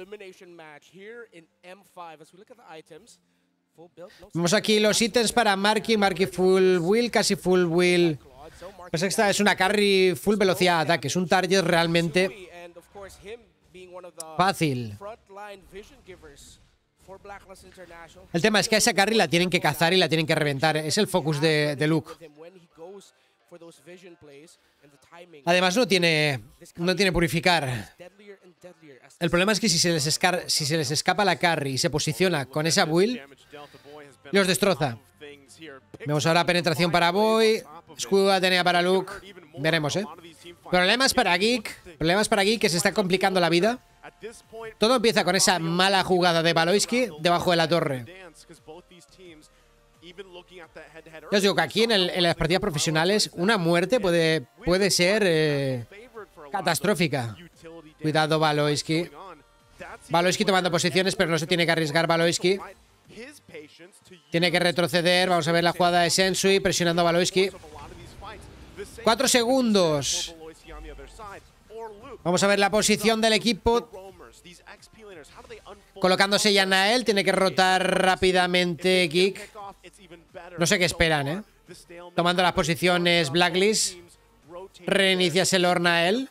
Vemos aquí los ítems para Marky. Marky full wheel, casi full wheel. Pues esta es una carry full velocidad de ataque. Es un target realmente fácil. El tema es que a esa carry la tienen que cazar y la tienen que reventar. Es el focus de Luke. Además no tiene purificar. El problema es que si se les escapa la carry y se posiciona con esa build, los destroza. Vemos ahora penetración para Boy. Escudo de Atenea para Luke. Veremos, ¿eh? Problemas para Geek que se está complicando la vida. Todo empieza con esa mala jugada de Valoisky debajo de la torre. Yo os digo que aquí en las partidas profesionales una muerte puede ser catastrófica. Cuidado Valoisky. Valoisky tomando posiciones, pero no se tiene que arriesgar Valoisky. Tiene que retroceder. Vamos a ver la jugada de Sensui presionando a Valoisky. 4 segundos. Vamos a ver la posición del equipo. Colocándose ya Nael. Tiene que rotar rápidamente Geek. No sé qué esperan, ¿eh? Tomando las posiciones Blacklist. Reiniciase Lord Nael.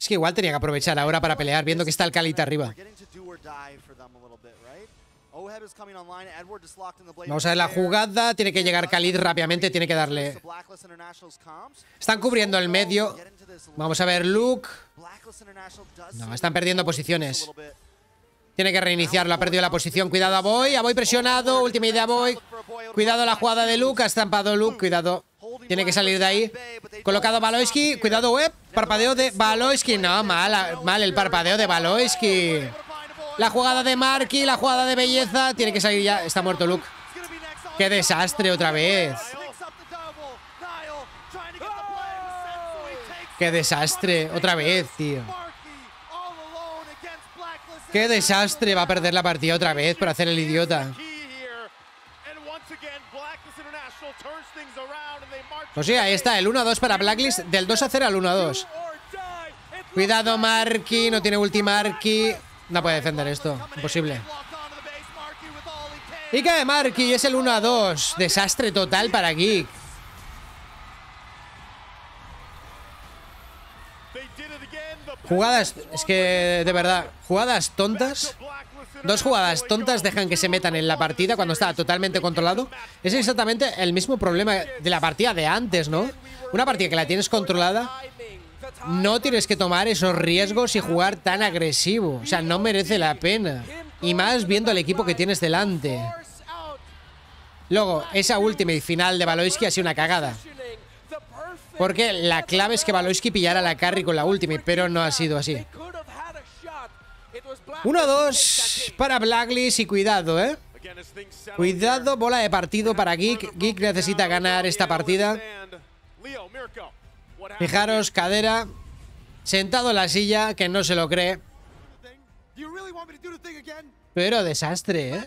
Es que igual tenía que aprovechar ahora para pelear, viendo que está el Kalita arriba. Vamos a ver la jugada. Tiene que llegar Khalid rápidamente. Tiene que darle. Están cubriendo el medio. Vamos a ver Luke. No, están perdiendo posiciones. Tiene que reiniciarlo. Ha perdido la posición. Cuidado a Boy. A Boy presionado. Última idea a Boy. Cuidado la jugada de Luke. Ha estampado Luke. Cuidado. Tiene que salir de ahí. Colocado Valoisky. Cuidado Web. Parpadeo de Valoisky. No, mal el parpadeo de Valoisky. La jugada de Marky, la jugada de belleza. Tiene que salir ya. Está muerto Luke. ¡Qué desastre otra vez! ¡Qué desastre otra vez, tío! ¡Qué desastre! Va a perder la partida otra vez por hacer el idiota. O sea, ahí está el 1-2 para Blacklist. Del 2-0 al 1-2. Cuidado Marky. No tiene ulti Marky. No puede defender esto, imposible. Y cae Marky, es el 1-2. Desastre total para Geek. Jugadas, es que de verdad, jugadas tontas. 2 jugadas tontas dejan que se metan en la partida cuando está totalmente controlado. Es exactamente el mismo problema de la partida de antes, ¿no? Una partida que la tienes controlada, no tienes que tomar esos riesgos y jugar tan agresivo. O sea, no merece la pena. Y más viendo el equipo que tienes delante. Luego, esa ultimate final de Valoisky ha sido una cagada. Porque la clave es que Valoisky pillara la carry con la ultimate, pero no ha sido así. 1-2 para Blacklist y cuidado, ¿eh? Cuidado, bola de partido para Geek. Geek necesita ganar esta partida. Fijaros, cadera, sentado en la silla, que no se lo cree. Pero desastre, ¿eh?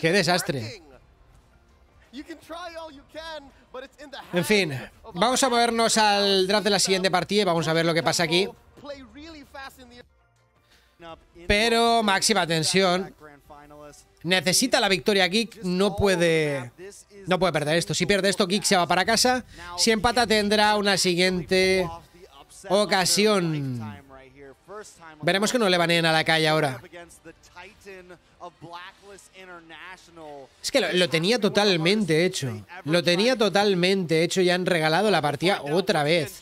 ¡Qué desastre! En fin, vamos a movernos al draft de la siguiente partida y vamos a ver lo que pasa aquí. Pero máxima tensión. Necesita la victoria Geek, no puede perder esto. Si pierde esto, Geek se va para casa. Si empata, tendrá una siguiente ocasión. Veremos que no le baneen a la calle ahora. Es que lo tenía totalmente hecho. Lo tenía totalmente hecho y han regalado la partida otra vez.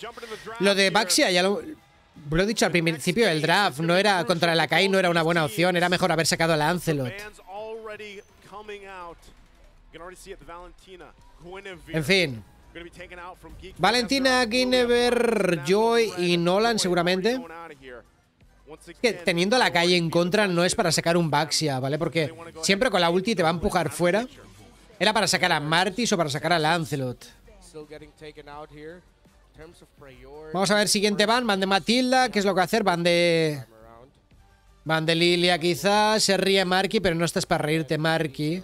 Lo de Baxia ya lo he dicho al principio del draft. No era contra el Akai, no era una buena opción. Era mejor haber sacado a la Lancelot. En fin. Valentina, Guinevere, Joy y Nolan seguramente. Que teniendo a la calle en contra no es para sacar un Baxia, ¿vale? Porque siempre con la ulti te va a empujar fuera. Era para sacar a Martis o para sacar a Lancelot. Vamos a ver, siguiente van de Matilda, ¿qué es lo que va a hacer? Van de Lilia quizás, se ríe Marky, pero no estás para reírte, Marky.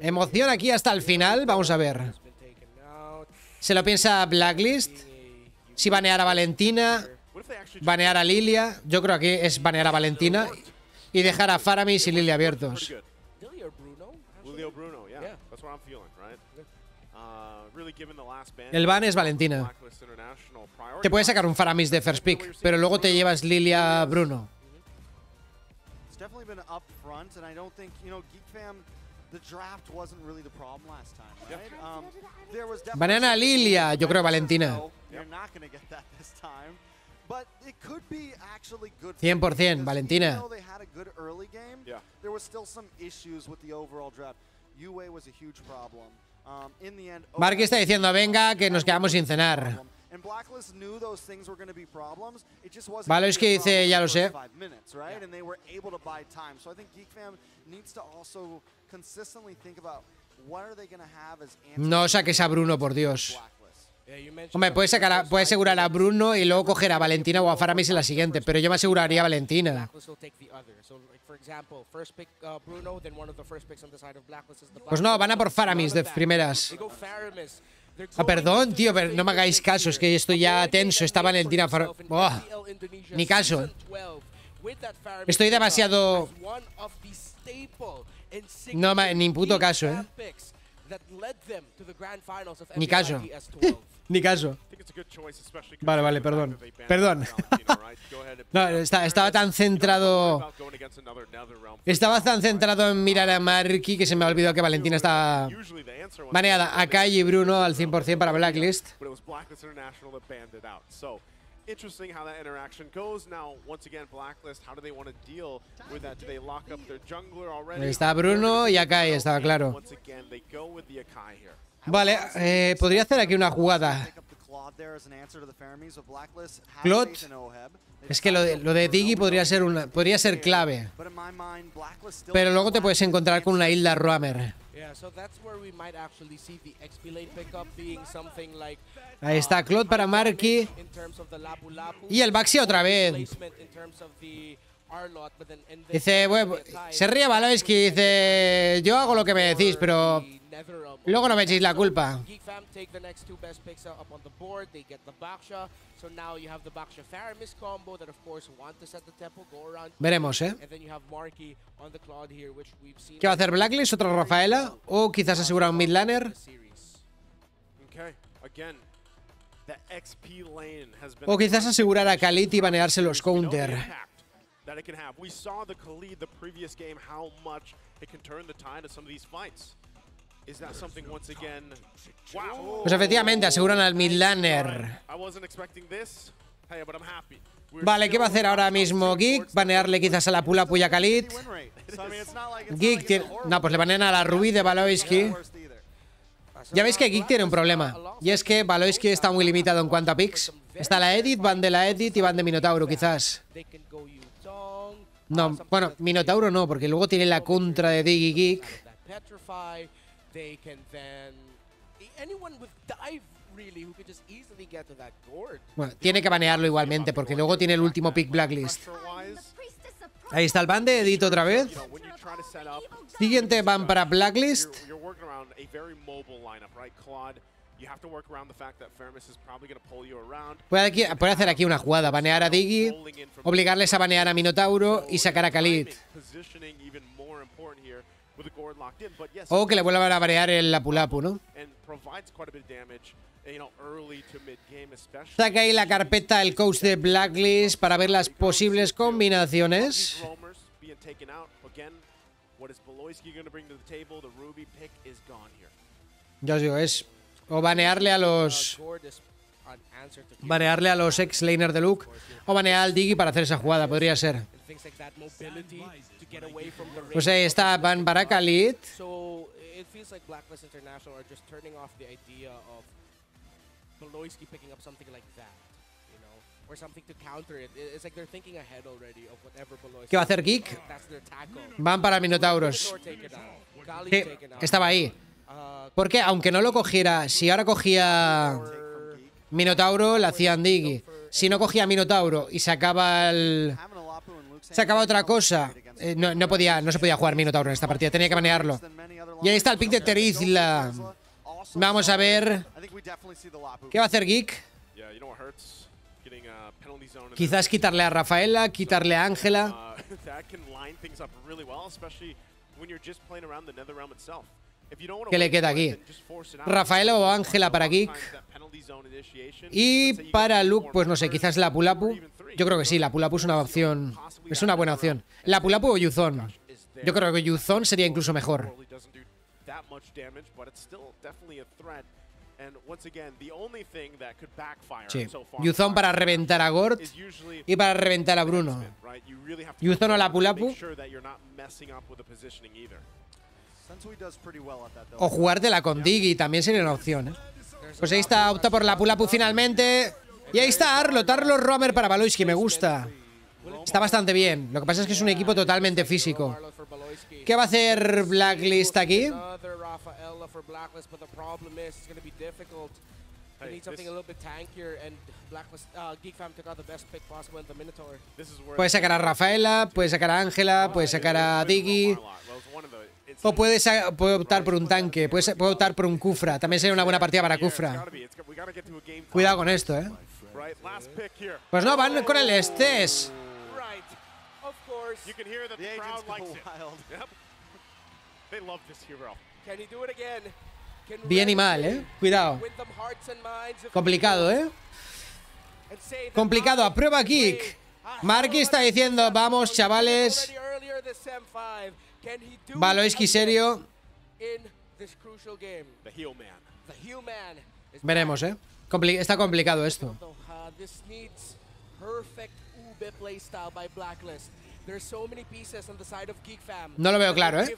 Emoción aquí hasta el final, vamos a ver. Se lo piensa Blacklist. Si banear a Valentina, banear a Lilia. Yo creo que es banear a Valentina y dejar a Faramis y Lilia abiertos. El ban es Valentina. Te puedes sacar un Faramis de first pick, pero luego te llevas Lilia Bruno. Banana a Lilia, yo creo Valentina. 100% Valentina. Marky está diciendo, venga, que nos quedamos sin cenar. Vale, es que dice, ya lo sé. No saques a Bruno, por Dios. Hombre, puedes asegurar a Bruno y luego coger a Valentina o a Faramis en la siguiente, pero yo me aseguraría a Valentina. Pues no, van a por Faramis de primeras. Ah, perdón, tío, pero no me hagáis caso, es que estoy ya tenso, está Valentina Faramis. Oh, ni caso. Estoy demasiado... No, ni puto caso, ¿eh? Ni caso. Ni caso. Vale, vale, perdón. Perdón. No, estaba tan centrado... Estaba tan centrado en mirar a Marky que se me ha olvidado que Valentina está baneada. Akai y Bruno al 100% para Blacklist. Interesting how that interaction goes. Now, once again, Blacklist, how do they want to deal with that? Do they lock up their jungler already? Está Bruno y Akai, estaba claro. Vale, podría hacer aquí una jugada. Claude, es que lo de Diggy podría ser clave. Pero luego te puedes encontrar con una Hilda Roamer. Ahí está Claude para Marky. Y el Baxia otra vez. Dice, bueno, se ríe Valoisky, dice, yo hago lo que me decís, pero luego no me echéis la culpa. Veremos, ¿eh? ¿Qué va a hacer Blacklist? ¿Otra Rafaela? ¿O quizás asegura un midlaner? ¿O quizás asegurar a Khalid y banearse los counter? Pues efectivamente aseguran al midlaner. Vale, ¿qué va a hacer ahora mismo Geek? Banearle quizás a la Pulapu y a Khalid. Geek tiene... No, pues le banean a la Ruby de Valoisky. Ya veis que Geek tiene un problema, y es que Valoisky está muy limitado en cuanto a picks. Está la Edit, van de la Edit y van de Minotauro quizás. No, bueno, Minotauro no, porque luego tiene la contra de Diggy Geek. Bueno, tiene que banearlo igualmente porque luego tiene el último pick blacklist. Ahí está el ban de Edith otra vez. Siguiente ban para blacklist. Puede hacer aquí una jugada, banear a Diggy, obligarles a banear a Minotauro y sacar a Khalid. O que le vuelvan a banear el Lapu-Lapu, ¿no? Saca ahí la carpeta el coach de blacklist para ver las posibles combinaciones. Ya os digo, es... o banearle a los ex laners de Luke, o banear al Diggy para hacer esa jugada, podría ser. Pues ahí está, van para Khalid. ¿Qué va a hacer Geek? Van para Minotauros. Sí, estaba ahí. Porque aunque no lo cogiera, si ahora cogía Minotauro, la hacían Diggy. Si no cogía Minotauro y sacaba otra cosa, no se podía jugar Minotauro en esta partida, tenía que banearlo. Y ahí está el pick de Terizla. Vamos a ver qué va a hacer Geek. Quizás quitarle a Rafaela, quitarle a Ángela. ¿Qué le queda aquí? Rafaela o Ángela para Geek. Y para Luke, pues no sé, quizás Lapu-Lapu. Yo creo que sí, Lapu-Lapu es una opción. Es una buena opción. Lapu-Lapu o Yuzon. Yo creo que Yuzon sería incluso mejor. Sí. Yuzon para reventar a Gort y para reventar a Bruno. Yuzon o Lapu-Lapu. O jugártela con Diggy también sería una opción, ¿eh? Pues ahí está, opta por Lapu-Lapu finalmente. Y ahí está Arlo Roamer para Valoisky, me gusta. Está bastante bien, lo que pasa es que es un equipo totalmente físico. ¿Qué va a hacer blacklist aquí? Puede sacar a Rafaela, puede sacar a Ángela, puede sacar a Diggy. O puede optar por un tanque, puede optar por un Kufra. También sería una buena partida para Kufra. Cuidado con esto, ¿eh? Pues no, van con el Estes. Bien y mal, ¿eh? Cuidado. Complicado, ¿eh? Complicado, a prueba Geek. Marky está diciendo, vamos, chavales. Valoisky serio. Veremos, ¿eh? Está complicado esto. No lo veo claro, ¿eh?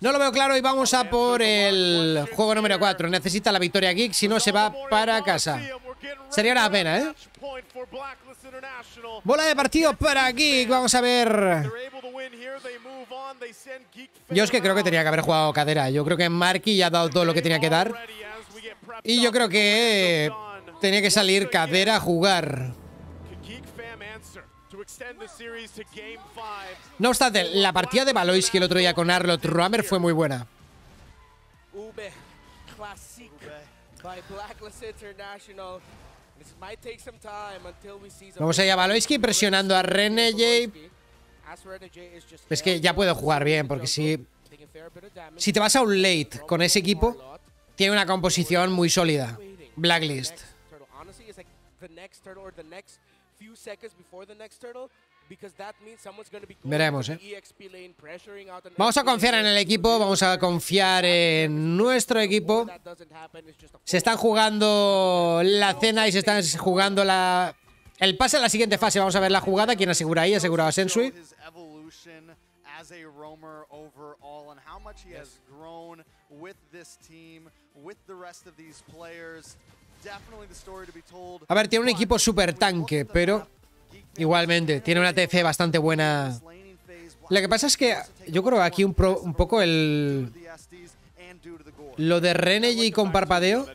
No lo veo claro y vamos a por el juego número 4. Necesita la victoria Geek, si no se va para casa. Sería una pena, ¿eh? Bola de partido para Geek, vamos a ver. Yo es que creo que tenía que haber jugado cadera. Yo creo que Marky ya ha dado todo lo que tenía que dar. Y yo creo que tenía que salir cadera a jugar. No obstante, la partida de Valoisky el otro día con Arlo Roamer fue muy buena. Vamos allá, Valoisky presionando a Renegade. Es que ya puedo jugar bien, porque si te vas a un late con ese equipo, tiene una composición muy sólida. Blacklist. Veremos, ¿eh? Vamos a confiar en el equipo, vamos a confiar en nuestro equipo. Se están jugando la cena y se están jugando el pase a la siguiente fase. Vamos a ver la jugada, quién asegura ahí, aseguraba a Sensui. A ver, tiene un equipo super tanque, pero igualmente tiene una TF bastante buena. Lo que pasa es que yo creo aquí un poco el Lo de Renegi con parpadeo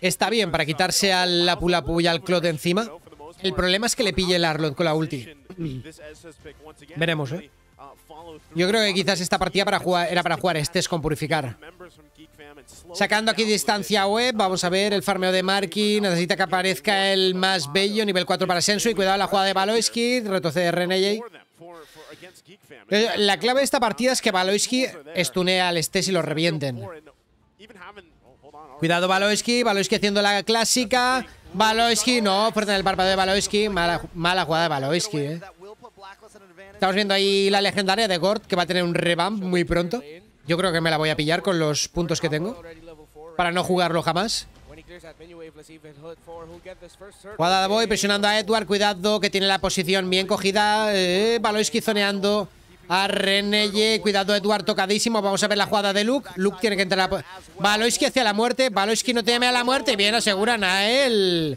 está bien para quitarse al Lapu Lapu y al Clod encima. El problema es que le pille el Arlott con la ulti. Veremos, ¿eh? Yo creo que quizás esta partida para jugar, era para jugar Estes con Purificar. Sacando aquí distancia web, vamos a ver el farmeo de Marki. Necesita que aparezca el más bello, nivel 4 para Sensu. Y cuidado la jugada de Valoisky, retrocede Renegi. La clave de esta partida es que Valoisky estune al Estes y lo revienten. Cuidado Valoisky, Valoisky haciendo la clásica. Valoisky, no, fuerte en el párpado de Valoisky. Mala jugada de Valoisky, eh. Estamos viendo ahí la legendaria de Gord, que va a tener un revamp muy pronto. Yo creo que me la voy a pillar con los puntos que tengo, para no jugarlo jamás. Jugada de Boy presionando a Edward. Cuidado, que tiene la posición bien cogida. Valoisky zoneando a Reneye. Cuidado, Edward tocadísimo. Vamos a ver la jugada de Luke. Luke tiene que entrar a... Valoisky hacia la muerte. Valoisky no teme a la muerte. Bien, aseguran a él.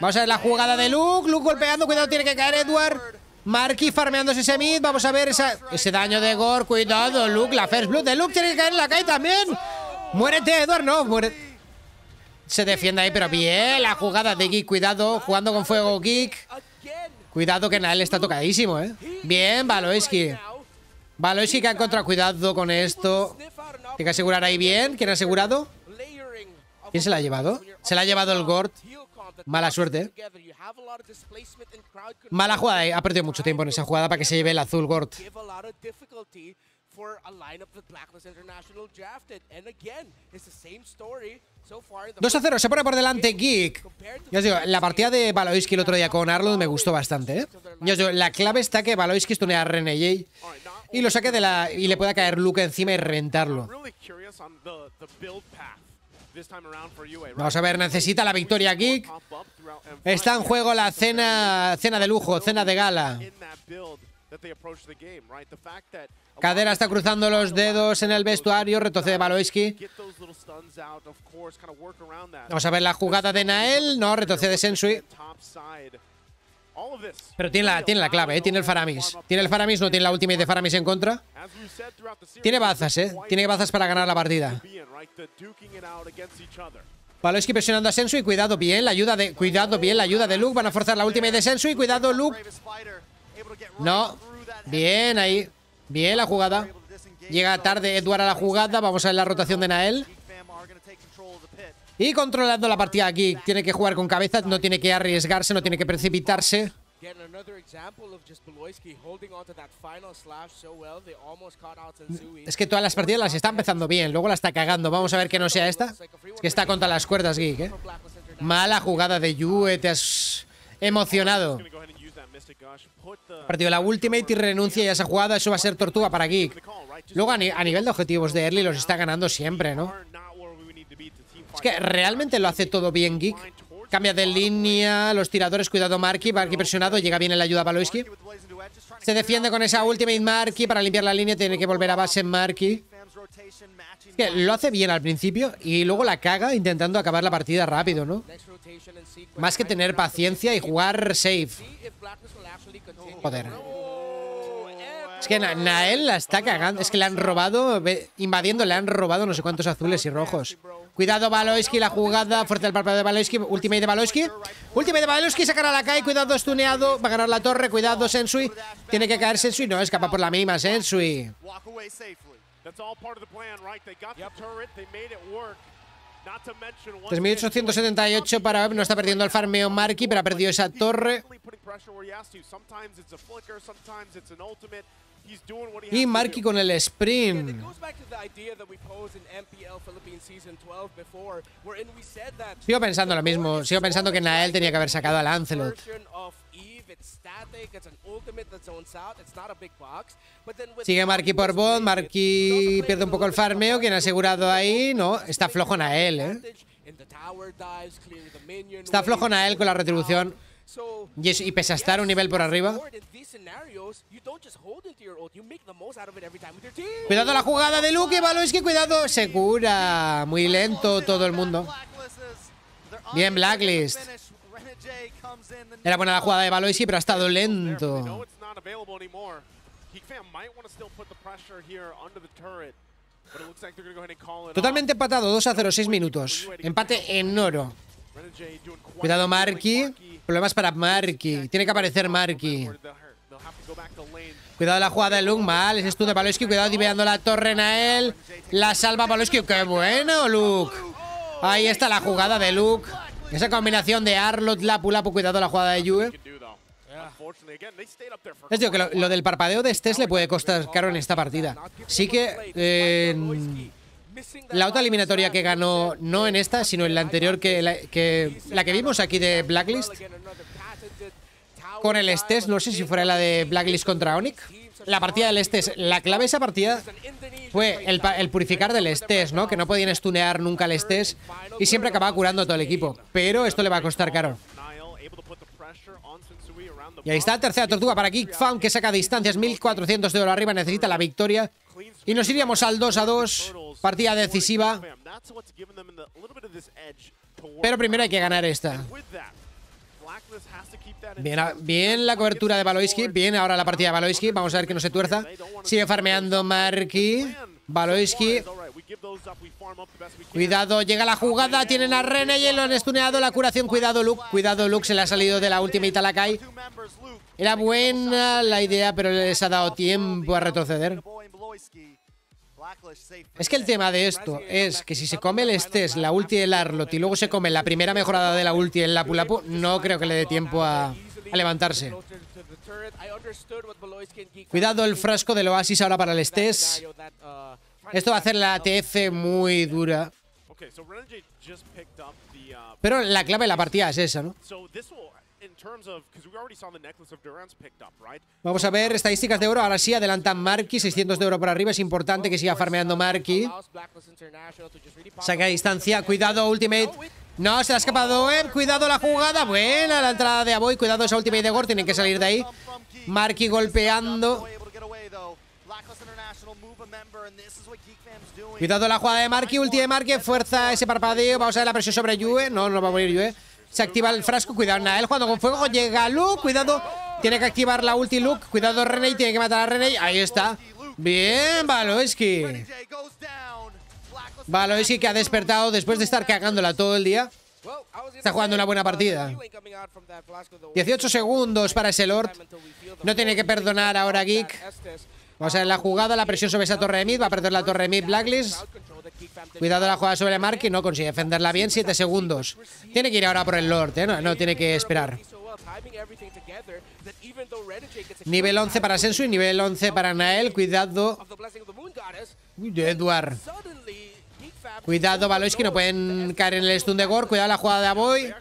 Vamos a ver la jugada de Luke. Luke golpeando. Cuidado, tiene que caer Edward. Marki farmeándose ese mid. Vamos a ver ese daño de Gore. Cuidado, Luke. La first blood de Luke tiene que caer en la calle también. Muérete, Edward. No, muérete. Se defiende ahí, pero bien. La jugada de Geek. Cuidado, jugando con fuego Geek. Cuidado que Nael está tocadísimo, eh. Bien, Valoisky. Valoisky que ha encontrado. Cuidado con esto. Tiene que asegurar ahí bien. ¿Quién ha asegurado? ¿Quién se la ha llevado? Se la ha llevado el Gord. Mala suerte. Mala jugada, ha perdido mucho tiempo en esa jugada para que se lleve el azul Gord. ...2-0, se pone por delante Geek. Ya os digo, la partida de Valoisky el otro día con Arlott me gustó bastante, ¿eh? Ya os digo, la clave está que Valoisky stunea a Renegade y lo saque de la... y le pueda caer Luke encima y reventarlo. Vamos a ver, necesita la victoria Geek. Está en juego la cena de lujo, cena de gala. Cadera está cruzando los dedos en el vestuario. Retrocede Valoisky. Vamos a ver la jugada de Nael. No, retrocede Sensui. Pero tiene la clave, ¿eh? Tiene el Faramis. Tiene el Faramis, no tiene la ultimate de Faramis en contra. Tiene bazas, ¿eh? Tiene bazas para ganar la partida. Valoisky presionando a Sensui. Cuidado, bien la ayuda de... Cuidado, bien la ayuda de Luke. Van a forzar la ultimate de Sensui. Cuidado, Luke. No. Bien, ahí. Bien la jugada. Llega tarde Edward a la jugada. Vamos a ver la rotación de Nael. Y controlando la partida aquí. Tiene que jugar con cabeza. No tiene que arriesgarse. No tiene que precipitarse. Es que todas las partidas las está empezando bien. Luego la está cagando. Vamos a ver que no sea esta. Es que está contra las cuerdas, Geek, ¿eh? Mala jugada de Yue. Te has emocionado. Partido la ultimate y renuncia a esa jugada. Eso va a ser tortuga para Geek. Luego a nivel de objetivos de early los está ganando siempre, ¿no? Es que realmente lo hace todo bien Geek. Cambia de línea, los tiradores. Cuidado Marki, Marki presionado. Llega bien en la ayuda a Valoisky. Se defiende con esa ultimate Marki para limpiar la línea. Tiene que volver a base Marki. Es que lo hace bien al principio y luego la caga intentando acabar la partida rápido, ¿no? Más que tener paciencia y jugar safe. Joder. Es que Nael la está cagando. Es que le han robado, invadiendo, le han robado no sé cuántos azules y rojos. Cuidado Valoisky, la jugada, fuerza del párpado de Valoisky, ultimate de Valoisky. Ultimate de Valoisky, sacará la Kai, cuidado, estuneado, va a ganar la torre, cuidado Sensui. Tiene que caer Sensui, no, escapa por la mínima Sensui. That's all part of the plan, right? They got the turret, they made it work. 3878 para... No está perdiendo el farmeo Marki, pero ha perdido esa torre. Y Marki con el sprint. Sigo pensando lo mismo. Sigo pensando que Nael tenía que haber sacado al Lancelot. Sigue Marki por bot. Marki pierde un poco el farmeo. Quien ha asegurado ahí. No, está flojo Nael, ¿eh? Está flojo Nael con la retribución. Y pese a estar un nivel por arriba. Cuidado la jugada de Luke. Valoisky, cuidado. Se cura. Muy lento todo el mundo. Bien, Blacklist. Era buena la jugada de Valoisky, pero ha estado lento. Totalmente empatado, 2-0, 6 minutos. Empate en oro. Cuidado Marky. Problemas para Marky. Tiene que aparecer Marky. Cuidado la jugada de Lung, mal. Es esto de Paloski. Cuidado dividiendo la torre Nael. La salva Paloski. ¡Qué bueno, Luke! Ahí está la jugada de Luke. Esa combinación de Arlott, Lapu, Lapu. Cuidado la jugada de Yue. Es digo que lo del parpadeo de Stes le puede costar caro en esta partida. Sí que la otra eliminatoria que ganó, no en esta, sino en la anterior, que la que vimos aquí de Blacklist, con el Stes, no sé si fuera la de Blacklist contra Onyx. La partida del Stes, la clave de esa partida fue el purificar del Stes, ¿no? Que no podían stunear nunca el Stes y siempre acababa curando a todo el equipo. Pero esto le va a costar caro. Y ahí está, tercera tortuga para Geekfam, que saca distancias, 1400 de oro arriba, necesita la victoria. Y nos iríamos al 2-2, partida decisiva. Pero primero hay que ganar esta. Bien, bien la cobertura de Valoisky, bien ahora la partida de Valoisky, vamos a ver que no se tuerza. Sigue farmeando Marky, Valoisky. Cuidado, llega la jugada, tienen a Rene y lo han estuneado, la curación, cuidado Luke, se le ha salido de la ultimate a la Kai. Era buena la idea, pero les ha dado tiempo a retroceder. Es que el tema de esto es que si se come el Stes, la ulti del Arlott y luego se come la primera mejorada de la ulti en Lapu Lapu, no creo que le dé tiempo a levantarse. Cuidado el frasco del Oasis ahora para el Stes. Esto va a hacer la TF muy dura. Pero la clave de la partida es esa, ¿no? Vamos a ver estadísticas de oro. Ahora sí, adelantan Marky, 600 de oro por arriba. Es importante que siga farmeando Marky. Saca distancia. Cuidado, ultimate. No, se le ha escapado Web. Cuidado la jugada. Buena la entrada de Aboy. Cuidado esa ultimate de Gore. Tienen que salir de ahí. Marky golpeando. Cuidado la jugada de Marky, ulti de Marky, fuerza ese parpadeo, vamos a ver la presión sobre Yue, no va a morir Yue. Se activa el frasco, cuidado Nael jugando con fuego, llega Luke, cuidado, tiene que activar la ulti Luke, cuidado Rene, tiene que matar a Rene, ahí está. Bien, Valoisky. Valoisky que ha despertado después de estar cagándola todo el día. Está jugando una buena partida. 18 segundos para ese Lord. No tiene que perdonar ahora Geek. Vamos a ver la jugada, la presión sobre esa torre de mid. Va a perder la torre de mid Blacklist. Cuidado la jugada sobre Marky. No consigue defenderla bien, 7 segundos. Tiene que ir ahora por el Lord, ¿eh? No tiene que esperar. Nivel 11 para Sensu y nivel 11 para Nael. Cuidado Edward. Cuidado Valoisky, no pueden caer en el stun de Gore. Cuidado la jugada de Aboy.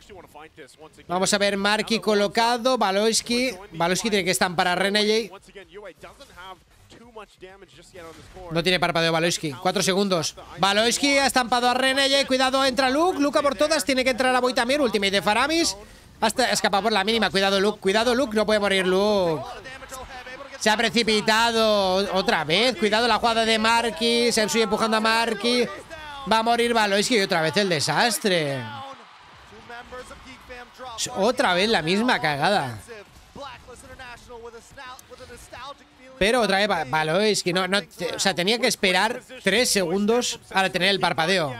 Vamos a ver Marky colocado, Valoisky tiene que estampar a Renegade. No tiene parpadeo Valoisky, 4 segundos. Valoisky ha estampado a Renegade. Cuidado, entra Luke, Luke por todas. Tiene que entrar a Aboy también, ultimate de Faramis. Hasta escapa por la mínima, cuidado Luke, no puede morir Luke. Se ha precipitado otra vez, cuidado la jugada de Marky. Sensui empujando a Marky. Va a morir Valoisky y otra vez el desastre. Otra vez la misma cagada. Pero otra vez Valoisky o sea, tenía que esperar 3 segundos para tener el parpadeo.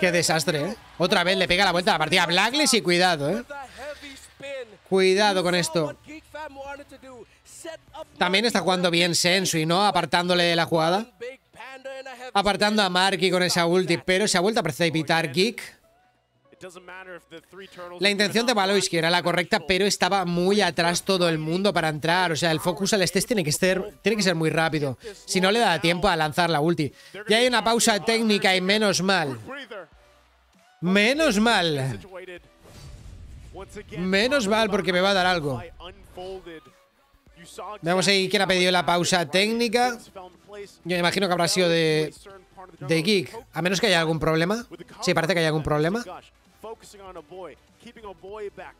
Qué desastre, ¿eh? Otra vez le pega la vuelta a la partida Blacklist y cuidado, ¿eh? Cuidado con esto. También está jugando bien Sensui, ¿no? Apartándole de la jugada. Apartando a Marky con esa ulti, pero se ha vuelto a precipitar Geek. La intención de Valoisky era la correcta, pero estaba muy atrás todo el mundo para entrar. O sea, el focus al Stes tiene que ser muy rápido. Si no, le da tiempo a lanzar la ulti. Ya hay una pausa técnica y menos mal. Menos mal. Menos mal porque me va a dar algo. Veamos ahí quién ha pedido la pausa técnica. Yo imagino que habrá sido de Geek. A menos que haya algún problema. Sí, parece que hay algún problema.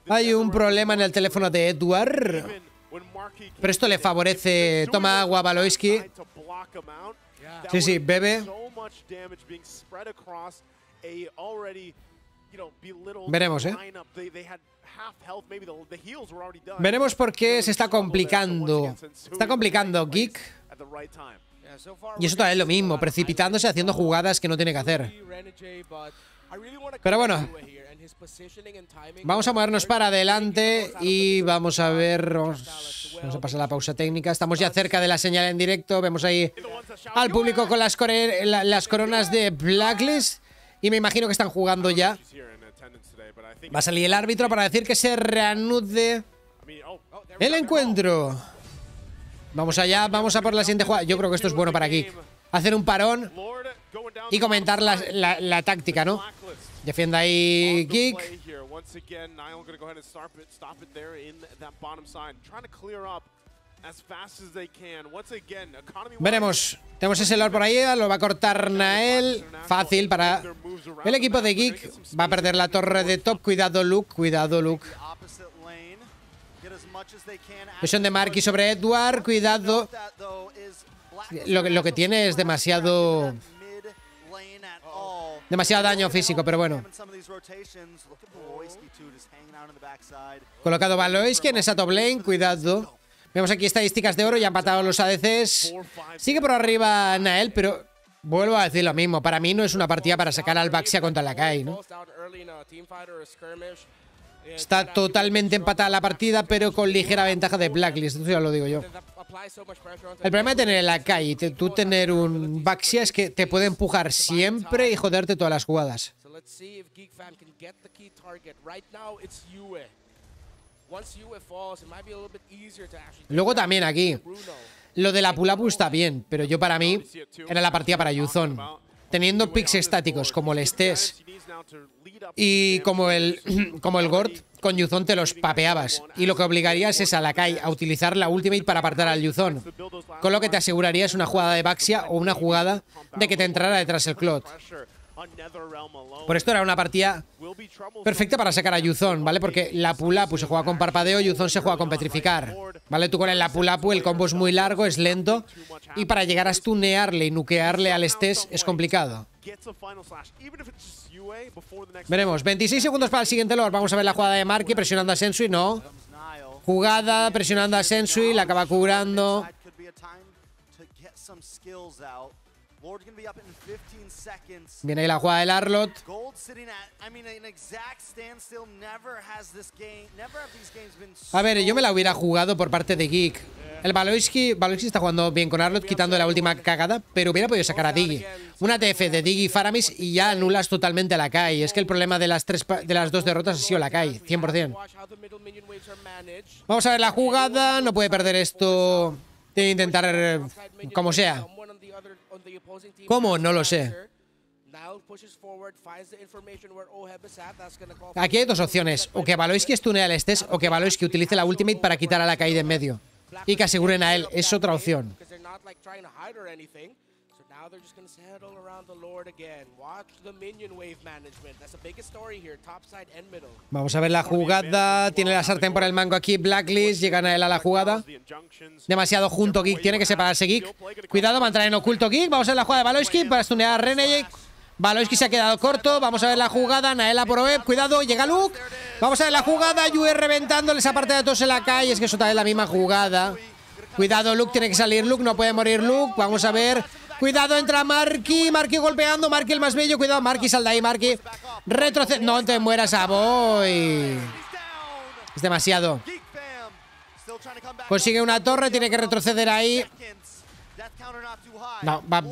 Hay un problema en el teléfono de Edward. Pero esto le favorece. Toma agua, Valoisky. Sí, bebe. Veremos, ¿eh? Veremos por qué se está complicando. Está complicando, Geek. Y eso también es lo mismo, precipitándose, haciendo jugadas que no tiene que hacer. Pero bueno, vamos a movernos para adelante y vamos a ver, vamos a pasar la pausa técnica. Estamos ya cerca de la señal en directo. Vemos ahí al público con las coronas de Blacklist y me imagino que están jugando ya. Va a salir el árbitro para decir que se reanude el encuentro. Vamos allá, vamos a por la siguiente jugada. Yo creo que esto es bueno para Geek. Hacer un parón y comentar la táctica, ¿no? Defiende ahí Geek. Veremos. Tenemos ese Lord por ahí. Lo va a cortar Nael. Fácil para el equipo de Geek. Va a perder la torre de top. Cuidado, Luke. Cuidado, Luke. Presión de Marky sobre Edward. Cuidado. Lo que tiene es demasiado... demasiado daño físico, pero bueno. Colocado Valois, quien es a top lane, cuidado. Vemos aquí estadísticas de oro, ya han empatado los ADCs. Sigue por arriba Nael, pero vuelvo a decir lo mismo. Para mí no es una partida para sacar al Baxia contra la Kai, ¿no? Está totalmente empatada la partida, pero con ligera ventaja de Blacklist, eso ya lo digo yo. El problema de tener la Kai y tú tener un Baxia es que te puede empujar siempre y joderte todas las jugadas. Luego también aquí, lo de la Pulapu está bien, pero yo para mí era la partida para Yuzon. Teniendo picks estáticos como el Estés y como el Gord, con Yuzon te los papeabas. Y lo que obligarías es a la Kai a utilizar la ultimate para apartar al Yuzon. Con lo que te asegurarías una jugada de Baxia o una jugada de que te entrara detrás el Clot. Por esto era una partida perfecta para sacar a Yuzon, ¿vale? Porque la Pulapu se juega con parpadeo, Yuzon se juega con petrificar, ¿vale? Tú con el Pulapu el combo es muy largo, es lento, y para llegar a stunearle y nukearle al Estés es complicado. Veremos, 26 segundos para el siguiente Lord. Vamos a ver la jugada de Marky presionando a Sensui, no. Jugada presionando a Sensui, la acaba curando. Viene ahí la jugada del Arlot. A ver, yo me la hubiera jugado por parte de Geek. El Valoisky está jugando bien con Arlot, quitando la última cagada, pero hubiera podido sacar a Diggy. Una TF de Diggy y Faramis y ya anulas totalmente a la Kai. Es que el problema de las dos derrotas ha sido la Kai, 100%. Vamos a ver la jugada. No puede perder esto. Tiene que intentar como sea. ¿Cómo? No lo sé. Aquí hay dos opciones. O que Valoisky stunee al Estés o que Valoisky utilice la ultimate para quitar a la caída en medio y que aseguren a él. Es otra opción. Vamos a ver la jugada. Tiene la sartén por el mango aquí Blacklist. Llegan a él a la jugada. Demasiado junto Geek. Tiene que separarse Geek. Cuidado, mantener en oculto Geek. Vamos a ver la jugada de Valoisky para stunear a Renegade. Valoisky se ha quedado corto. Vamos a ver la jugada. Naela por web. Cuidado, llega Luke. Vamos a ver la jugada. Yue reventándoles esa parte de todos en la calle. Es que eso también es la misma jugada. Cuidado, Luke. Tiene que salir Luke. No puede morir Luke. Vamos a ver. Cuidado, entra Marky. Marky golpeando. Marky el más bello. Cuidado, Marky, sal de ahí, Marky. Retrocede. No te mueras, Savoy. Es demasiado. Consigue una torre. Tiene que retroceder ahí. No, va.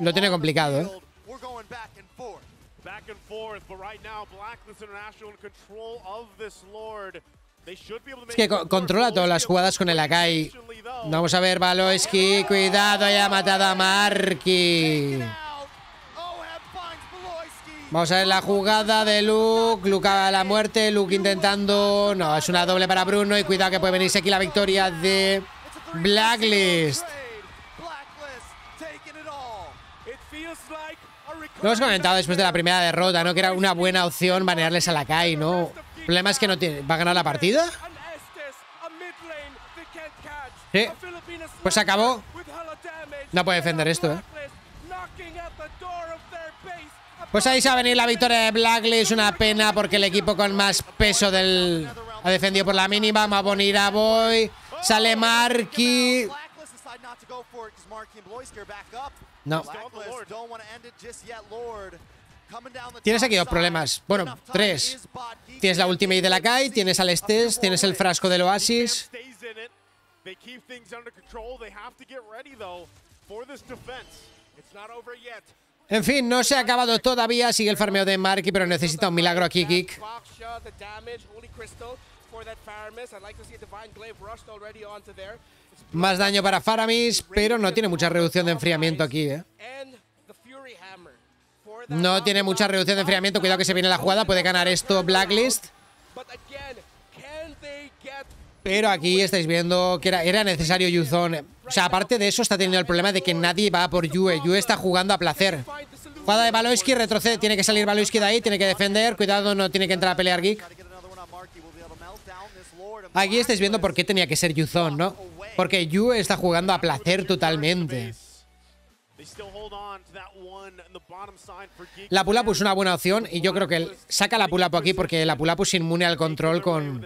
Lo tiene complicado, ¿eh? Es que controla todas las jugadas con el Akai. Vamos a ver, Valoisky. Cuidado, haya matado a Marky. Vamos a ver la jugada de Luke. Luke a la muerte. Luke intentando... No, es una doble para Bruno. Y cuidado que puede venirse aquí la victoria de Blacklist. Lo hemos comentado después de la primera derrota, ¿no? Que era una buena opción banearles a la Kai, ¿no? El problema es que no tiene... ¿Va a ganar la partida? Sí. Pues se acabó. No puede defender esto, ¿eh? Pues ahí se va a venir la victoria de Blacklist. Es una pena porque el equipo con más peso del ha defendido por la mínima. Mabon Iraboy. Sale Marky. No. Tienes aquí dos problemas. Bueno, tres. Tienes la ultimate de la Kai, tienes al Estes, tienes el frasco del Oasis. En fin, no se ha acabado todavía. Sigue el farmeo de Marky, pero necesita un milagro aquí, Geek. Más daño para Faramis, pero no tiene mucha reducción de enfriamiento aquí, ¿eh? No tiene mucha reducción de enfriamiento. Cuidado que se viene la jugada. Puede ganar esto Blacklist. Pero aquí estáis viendo que era necesario Yuzone. O sea, aparte de eso, está teniendo el problema de que nadie va por Yue. Yue está jugando a placer. Jugada de Valoisky, retrocede. Tiene que salir Valoisky de ahí. Tiene que defender. Cuidado, no tiene que entrar a pelear Geek. Aquí estáis viendo por qué tenía que ser Yuzone, ¿no? Porque Yue está jugando a placer totalmente. La Pulapu es una buena opción y yo creo que saca la Pulapu aquí porque la Pulapu es inmune al control con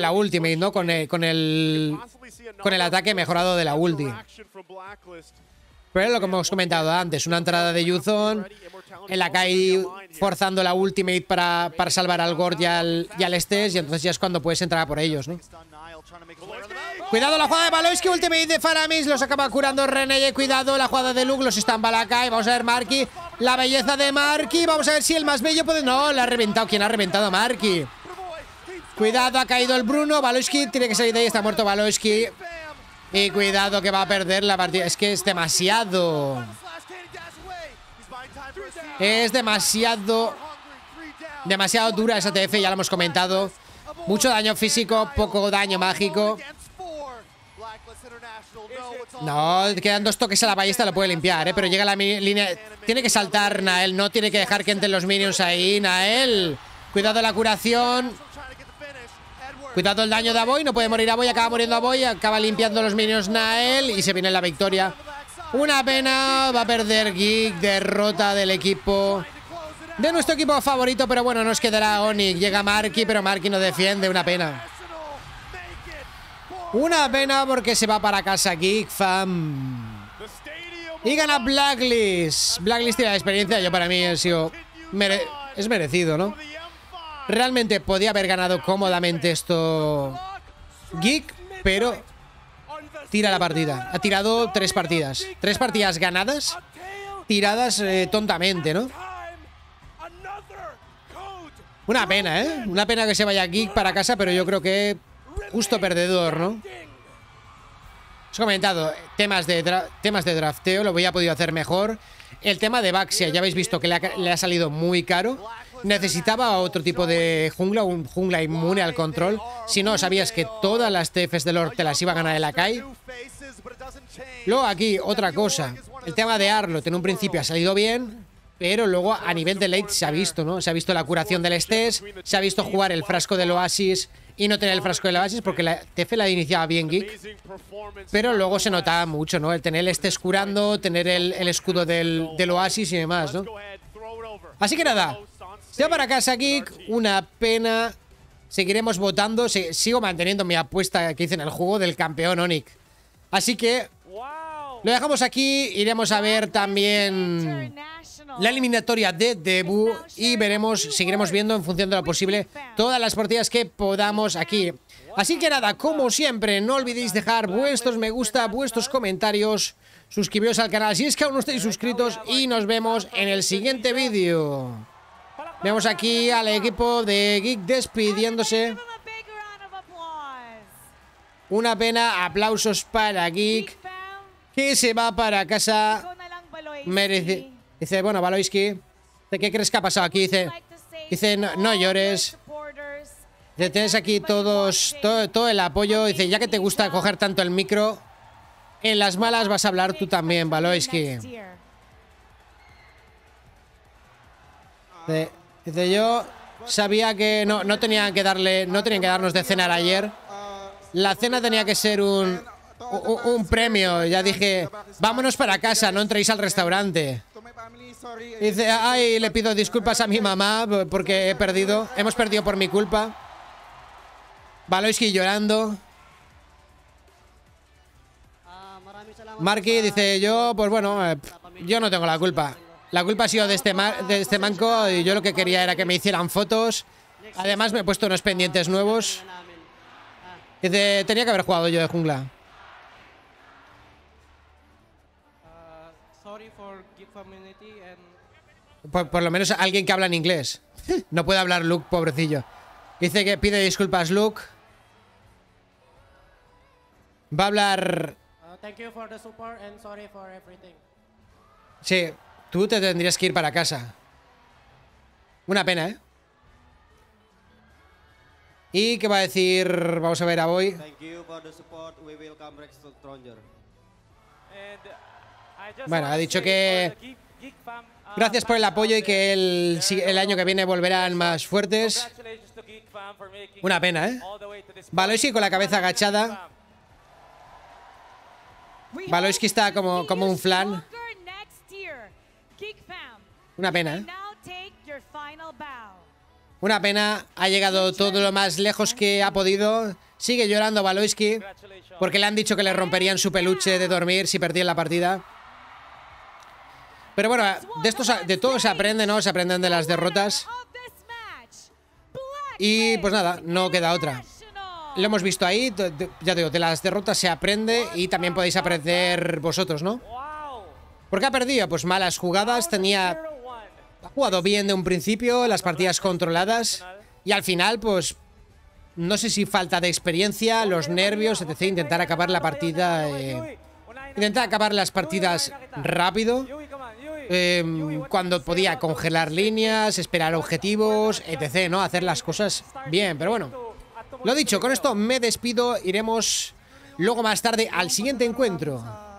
la ultimate, ¿no? Con el ataque mejorado de la ulti. Pero es lo que hemos comentado antes, una entrada de Yuzone, el Akai forzando la ultimate para salvar al Gord y al Estes, y entonces ya es cuando puedes entrar a por ellos, ¿no? Cuidado la jugada de Valoisky, ultimate de Faramis, los acaba curando Reneye, cuidado la jugada de Luke, los estampa la Akai, vamos a ver Marky, la belleza de Marky, vamos a ver si el más bello puede... No, la ha reventado, ¿quién ha reventado a Marky? Cuidado, ha caído el Bruno, Valoisky tiene que salir de ahí, está muerto Valoisky. Y cuidado que va a perder la partida. Es que es demasiado. Es demasiado. Demasiado dura esa TF, ya lo hemos comentado. Mucho daño físico, poco daño mágico. No, quedan dos toques a la ballesta, lo puede limpiar, ¿eh? Pero llega la línea. Tiene que saltar Nael, no tiene que dejar que entren los minions ahí, Nael. Cuidado la curación. Cuidado el daño de Aboy, no puede morir Aboy, acaba muriendo Aboy, acaba limpiando los minions Nael y se viene la victoria. Una pena, va a perder Geek, derrota del equipo, de nuestro equipo favorito, pero bueno, nos quedará Onyx. Llega Marky, pero Marky no defiende, una pena. Una pena porque se va para casa Geek, fam. Y gana Blacklist. Blacklist tiene la experiencia, yo para mí ha sido... es merecido, ¿no? Realmente podía haber ganado cómodamente esto Geek, pero tira la partida. Ha tirado tres partidas. Tres partidas ganadas, tiradas tontamente, ¿no? Una pena, ¿eh? Una pena que se vaya Geek para casa, pero yo creo que justo perdedor, ¿no? Os he comentado temas de drafteo, lo había podido hacer mejor. El tema de Baxia, ya habéis visto que le ha salido muy caro. Necesitaba otro tipo de jungla, un jungla inmune al control. Si no, sabías que todas las TFs del Lord te las iba a ganar el Akai. Luego aquí, otra cosa. El tema de Arlott en un principio ha salido bien, pero luego a nivel de late se ha visto, ¿no? Se ha visto la curación del Estes, se ha visto jugar el frasco del Oasis y no tener el frasco del Oasis porque la TF la iniciaba bien Geek. Pero luego se notaba mucho, ¿no? El tener el Estes curando, tener el escudo del Oasis y demás, ¿no? Así que nada. Ya para casa Geek, una pena. Seguiremos votando. Sigo manteniendo mi apuesta que hice en el juego del campeón Onyx. Así que lo dejamos aquí. Iremos a ver también la eliminatoria de debut y veremos, seguiremos viendo en función de lo posible todas las partidas que podamos aquí. Así que nada, como siempre, no olvidéis dejar vuestros me gusta, vuestros comentarios, suscribiros al canal si es que aún no estáis suscritos y nos vemos en el siguiente vídeo. Vemos aquí al equipo de Geek despidiéndose. Una pena, aplausos para Geek, que se va para casa. Dice, bueno, Valoisky, ¿qué crees que ha pasado aquí? Dice no llores. Dice, tienes aquí todo el apoyo. Dice, ya que te gusta coger tanto el micro, en las malas vas a hablar tú también, Valoisky. Dice, yo sabía que no tenían que darle, no tenían que darnos de cenar ayer. La cena tenía que ser un premio. Ya dije, vámonos para casa, no entréis al restaurante. Dice, ay, le pido disculpas a mi mamá porque hemos perdido por mi culpa. Valoisky llorando. Marky dice, yo, pues bueno, yo no tengo la culpa. La culpa ha sido de este manco y yo lo que quería era que me hicieran fotos. Además me he puesto unos pendientes nuevos. Dice, tenía que haber jugado yo de jungla. Por lo menos alguien que habla en inglés. No puede hablar Luke, pobrecillo. Dice que pide disculpas Luke. Va a hablar... Sí, tú te tendrías que ir para casa. Una pena, ¿eh? ¿Y qué va a decir? Vamos a ver a Boy. Bueno, ha dicho que... Gracias por el apoyo y que el año que viene volverán más fuertes. Una pena, ¿eh? Valoisky con la cabeza agachada. Valoisky está como un flan. Una pena, ¿eh? Una pena, ha llegado todo lo más lejos que ha podido. Sigue llorando Valoisky porque le han dicho que le romperían su peluche de dormir si perdían la partida. Pero bueno, de todo se aprende, ¿no? Se aprenden de las derrotas. Y pues nada, no queda otra. Lo hemos visto ahí, ya digo, de las derrotas se aprende y también podéis aprender vosotros, ¿no? ¿Por qué ha perdido? Pues malas jugadas, ha jugado bien de un principio, las partidas controladas. Y al final, pues, no sé si falta de experiencia, los nervios, etc. Intentar acabar la partida... Intenta acabar las partidas rápido, cuando podía congelar líneas, esperar objetivos, etc, ¿no? Hacer las cosas bien, pero bueno. Lo dicho, con esto me despido, iremos luego más tarde al siguiente encuentro.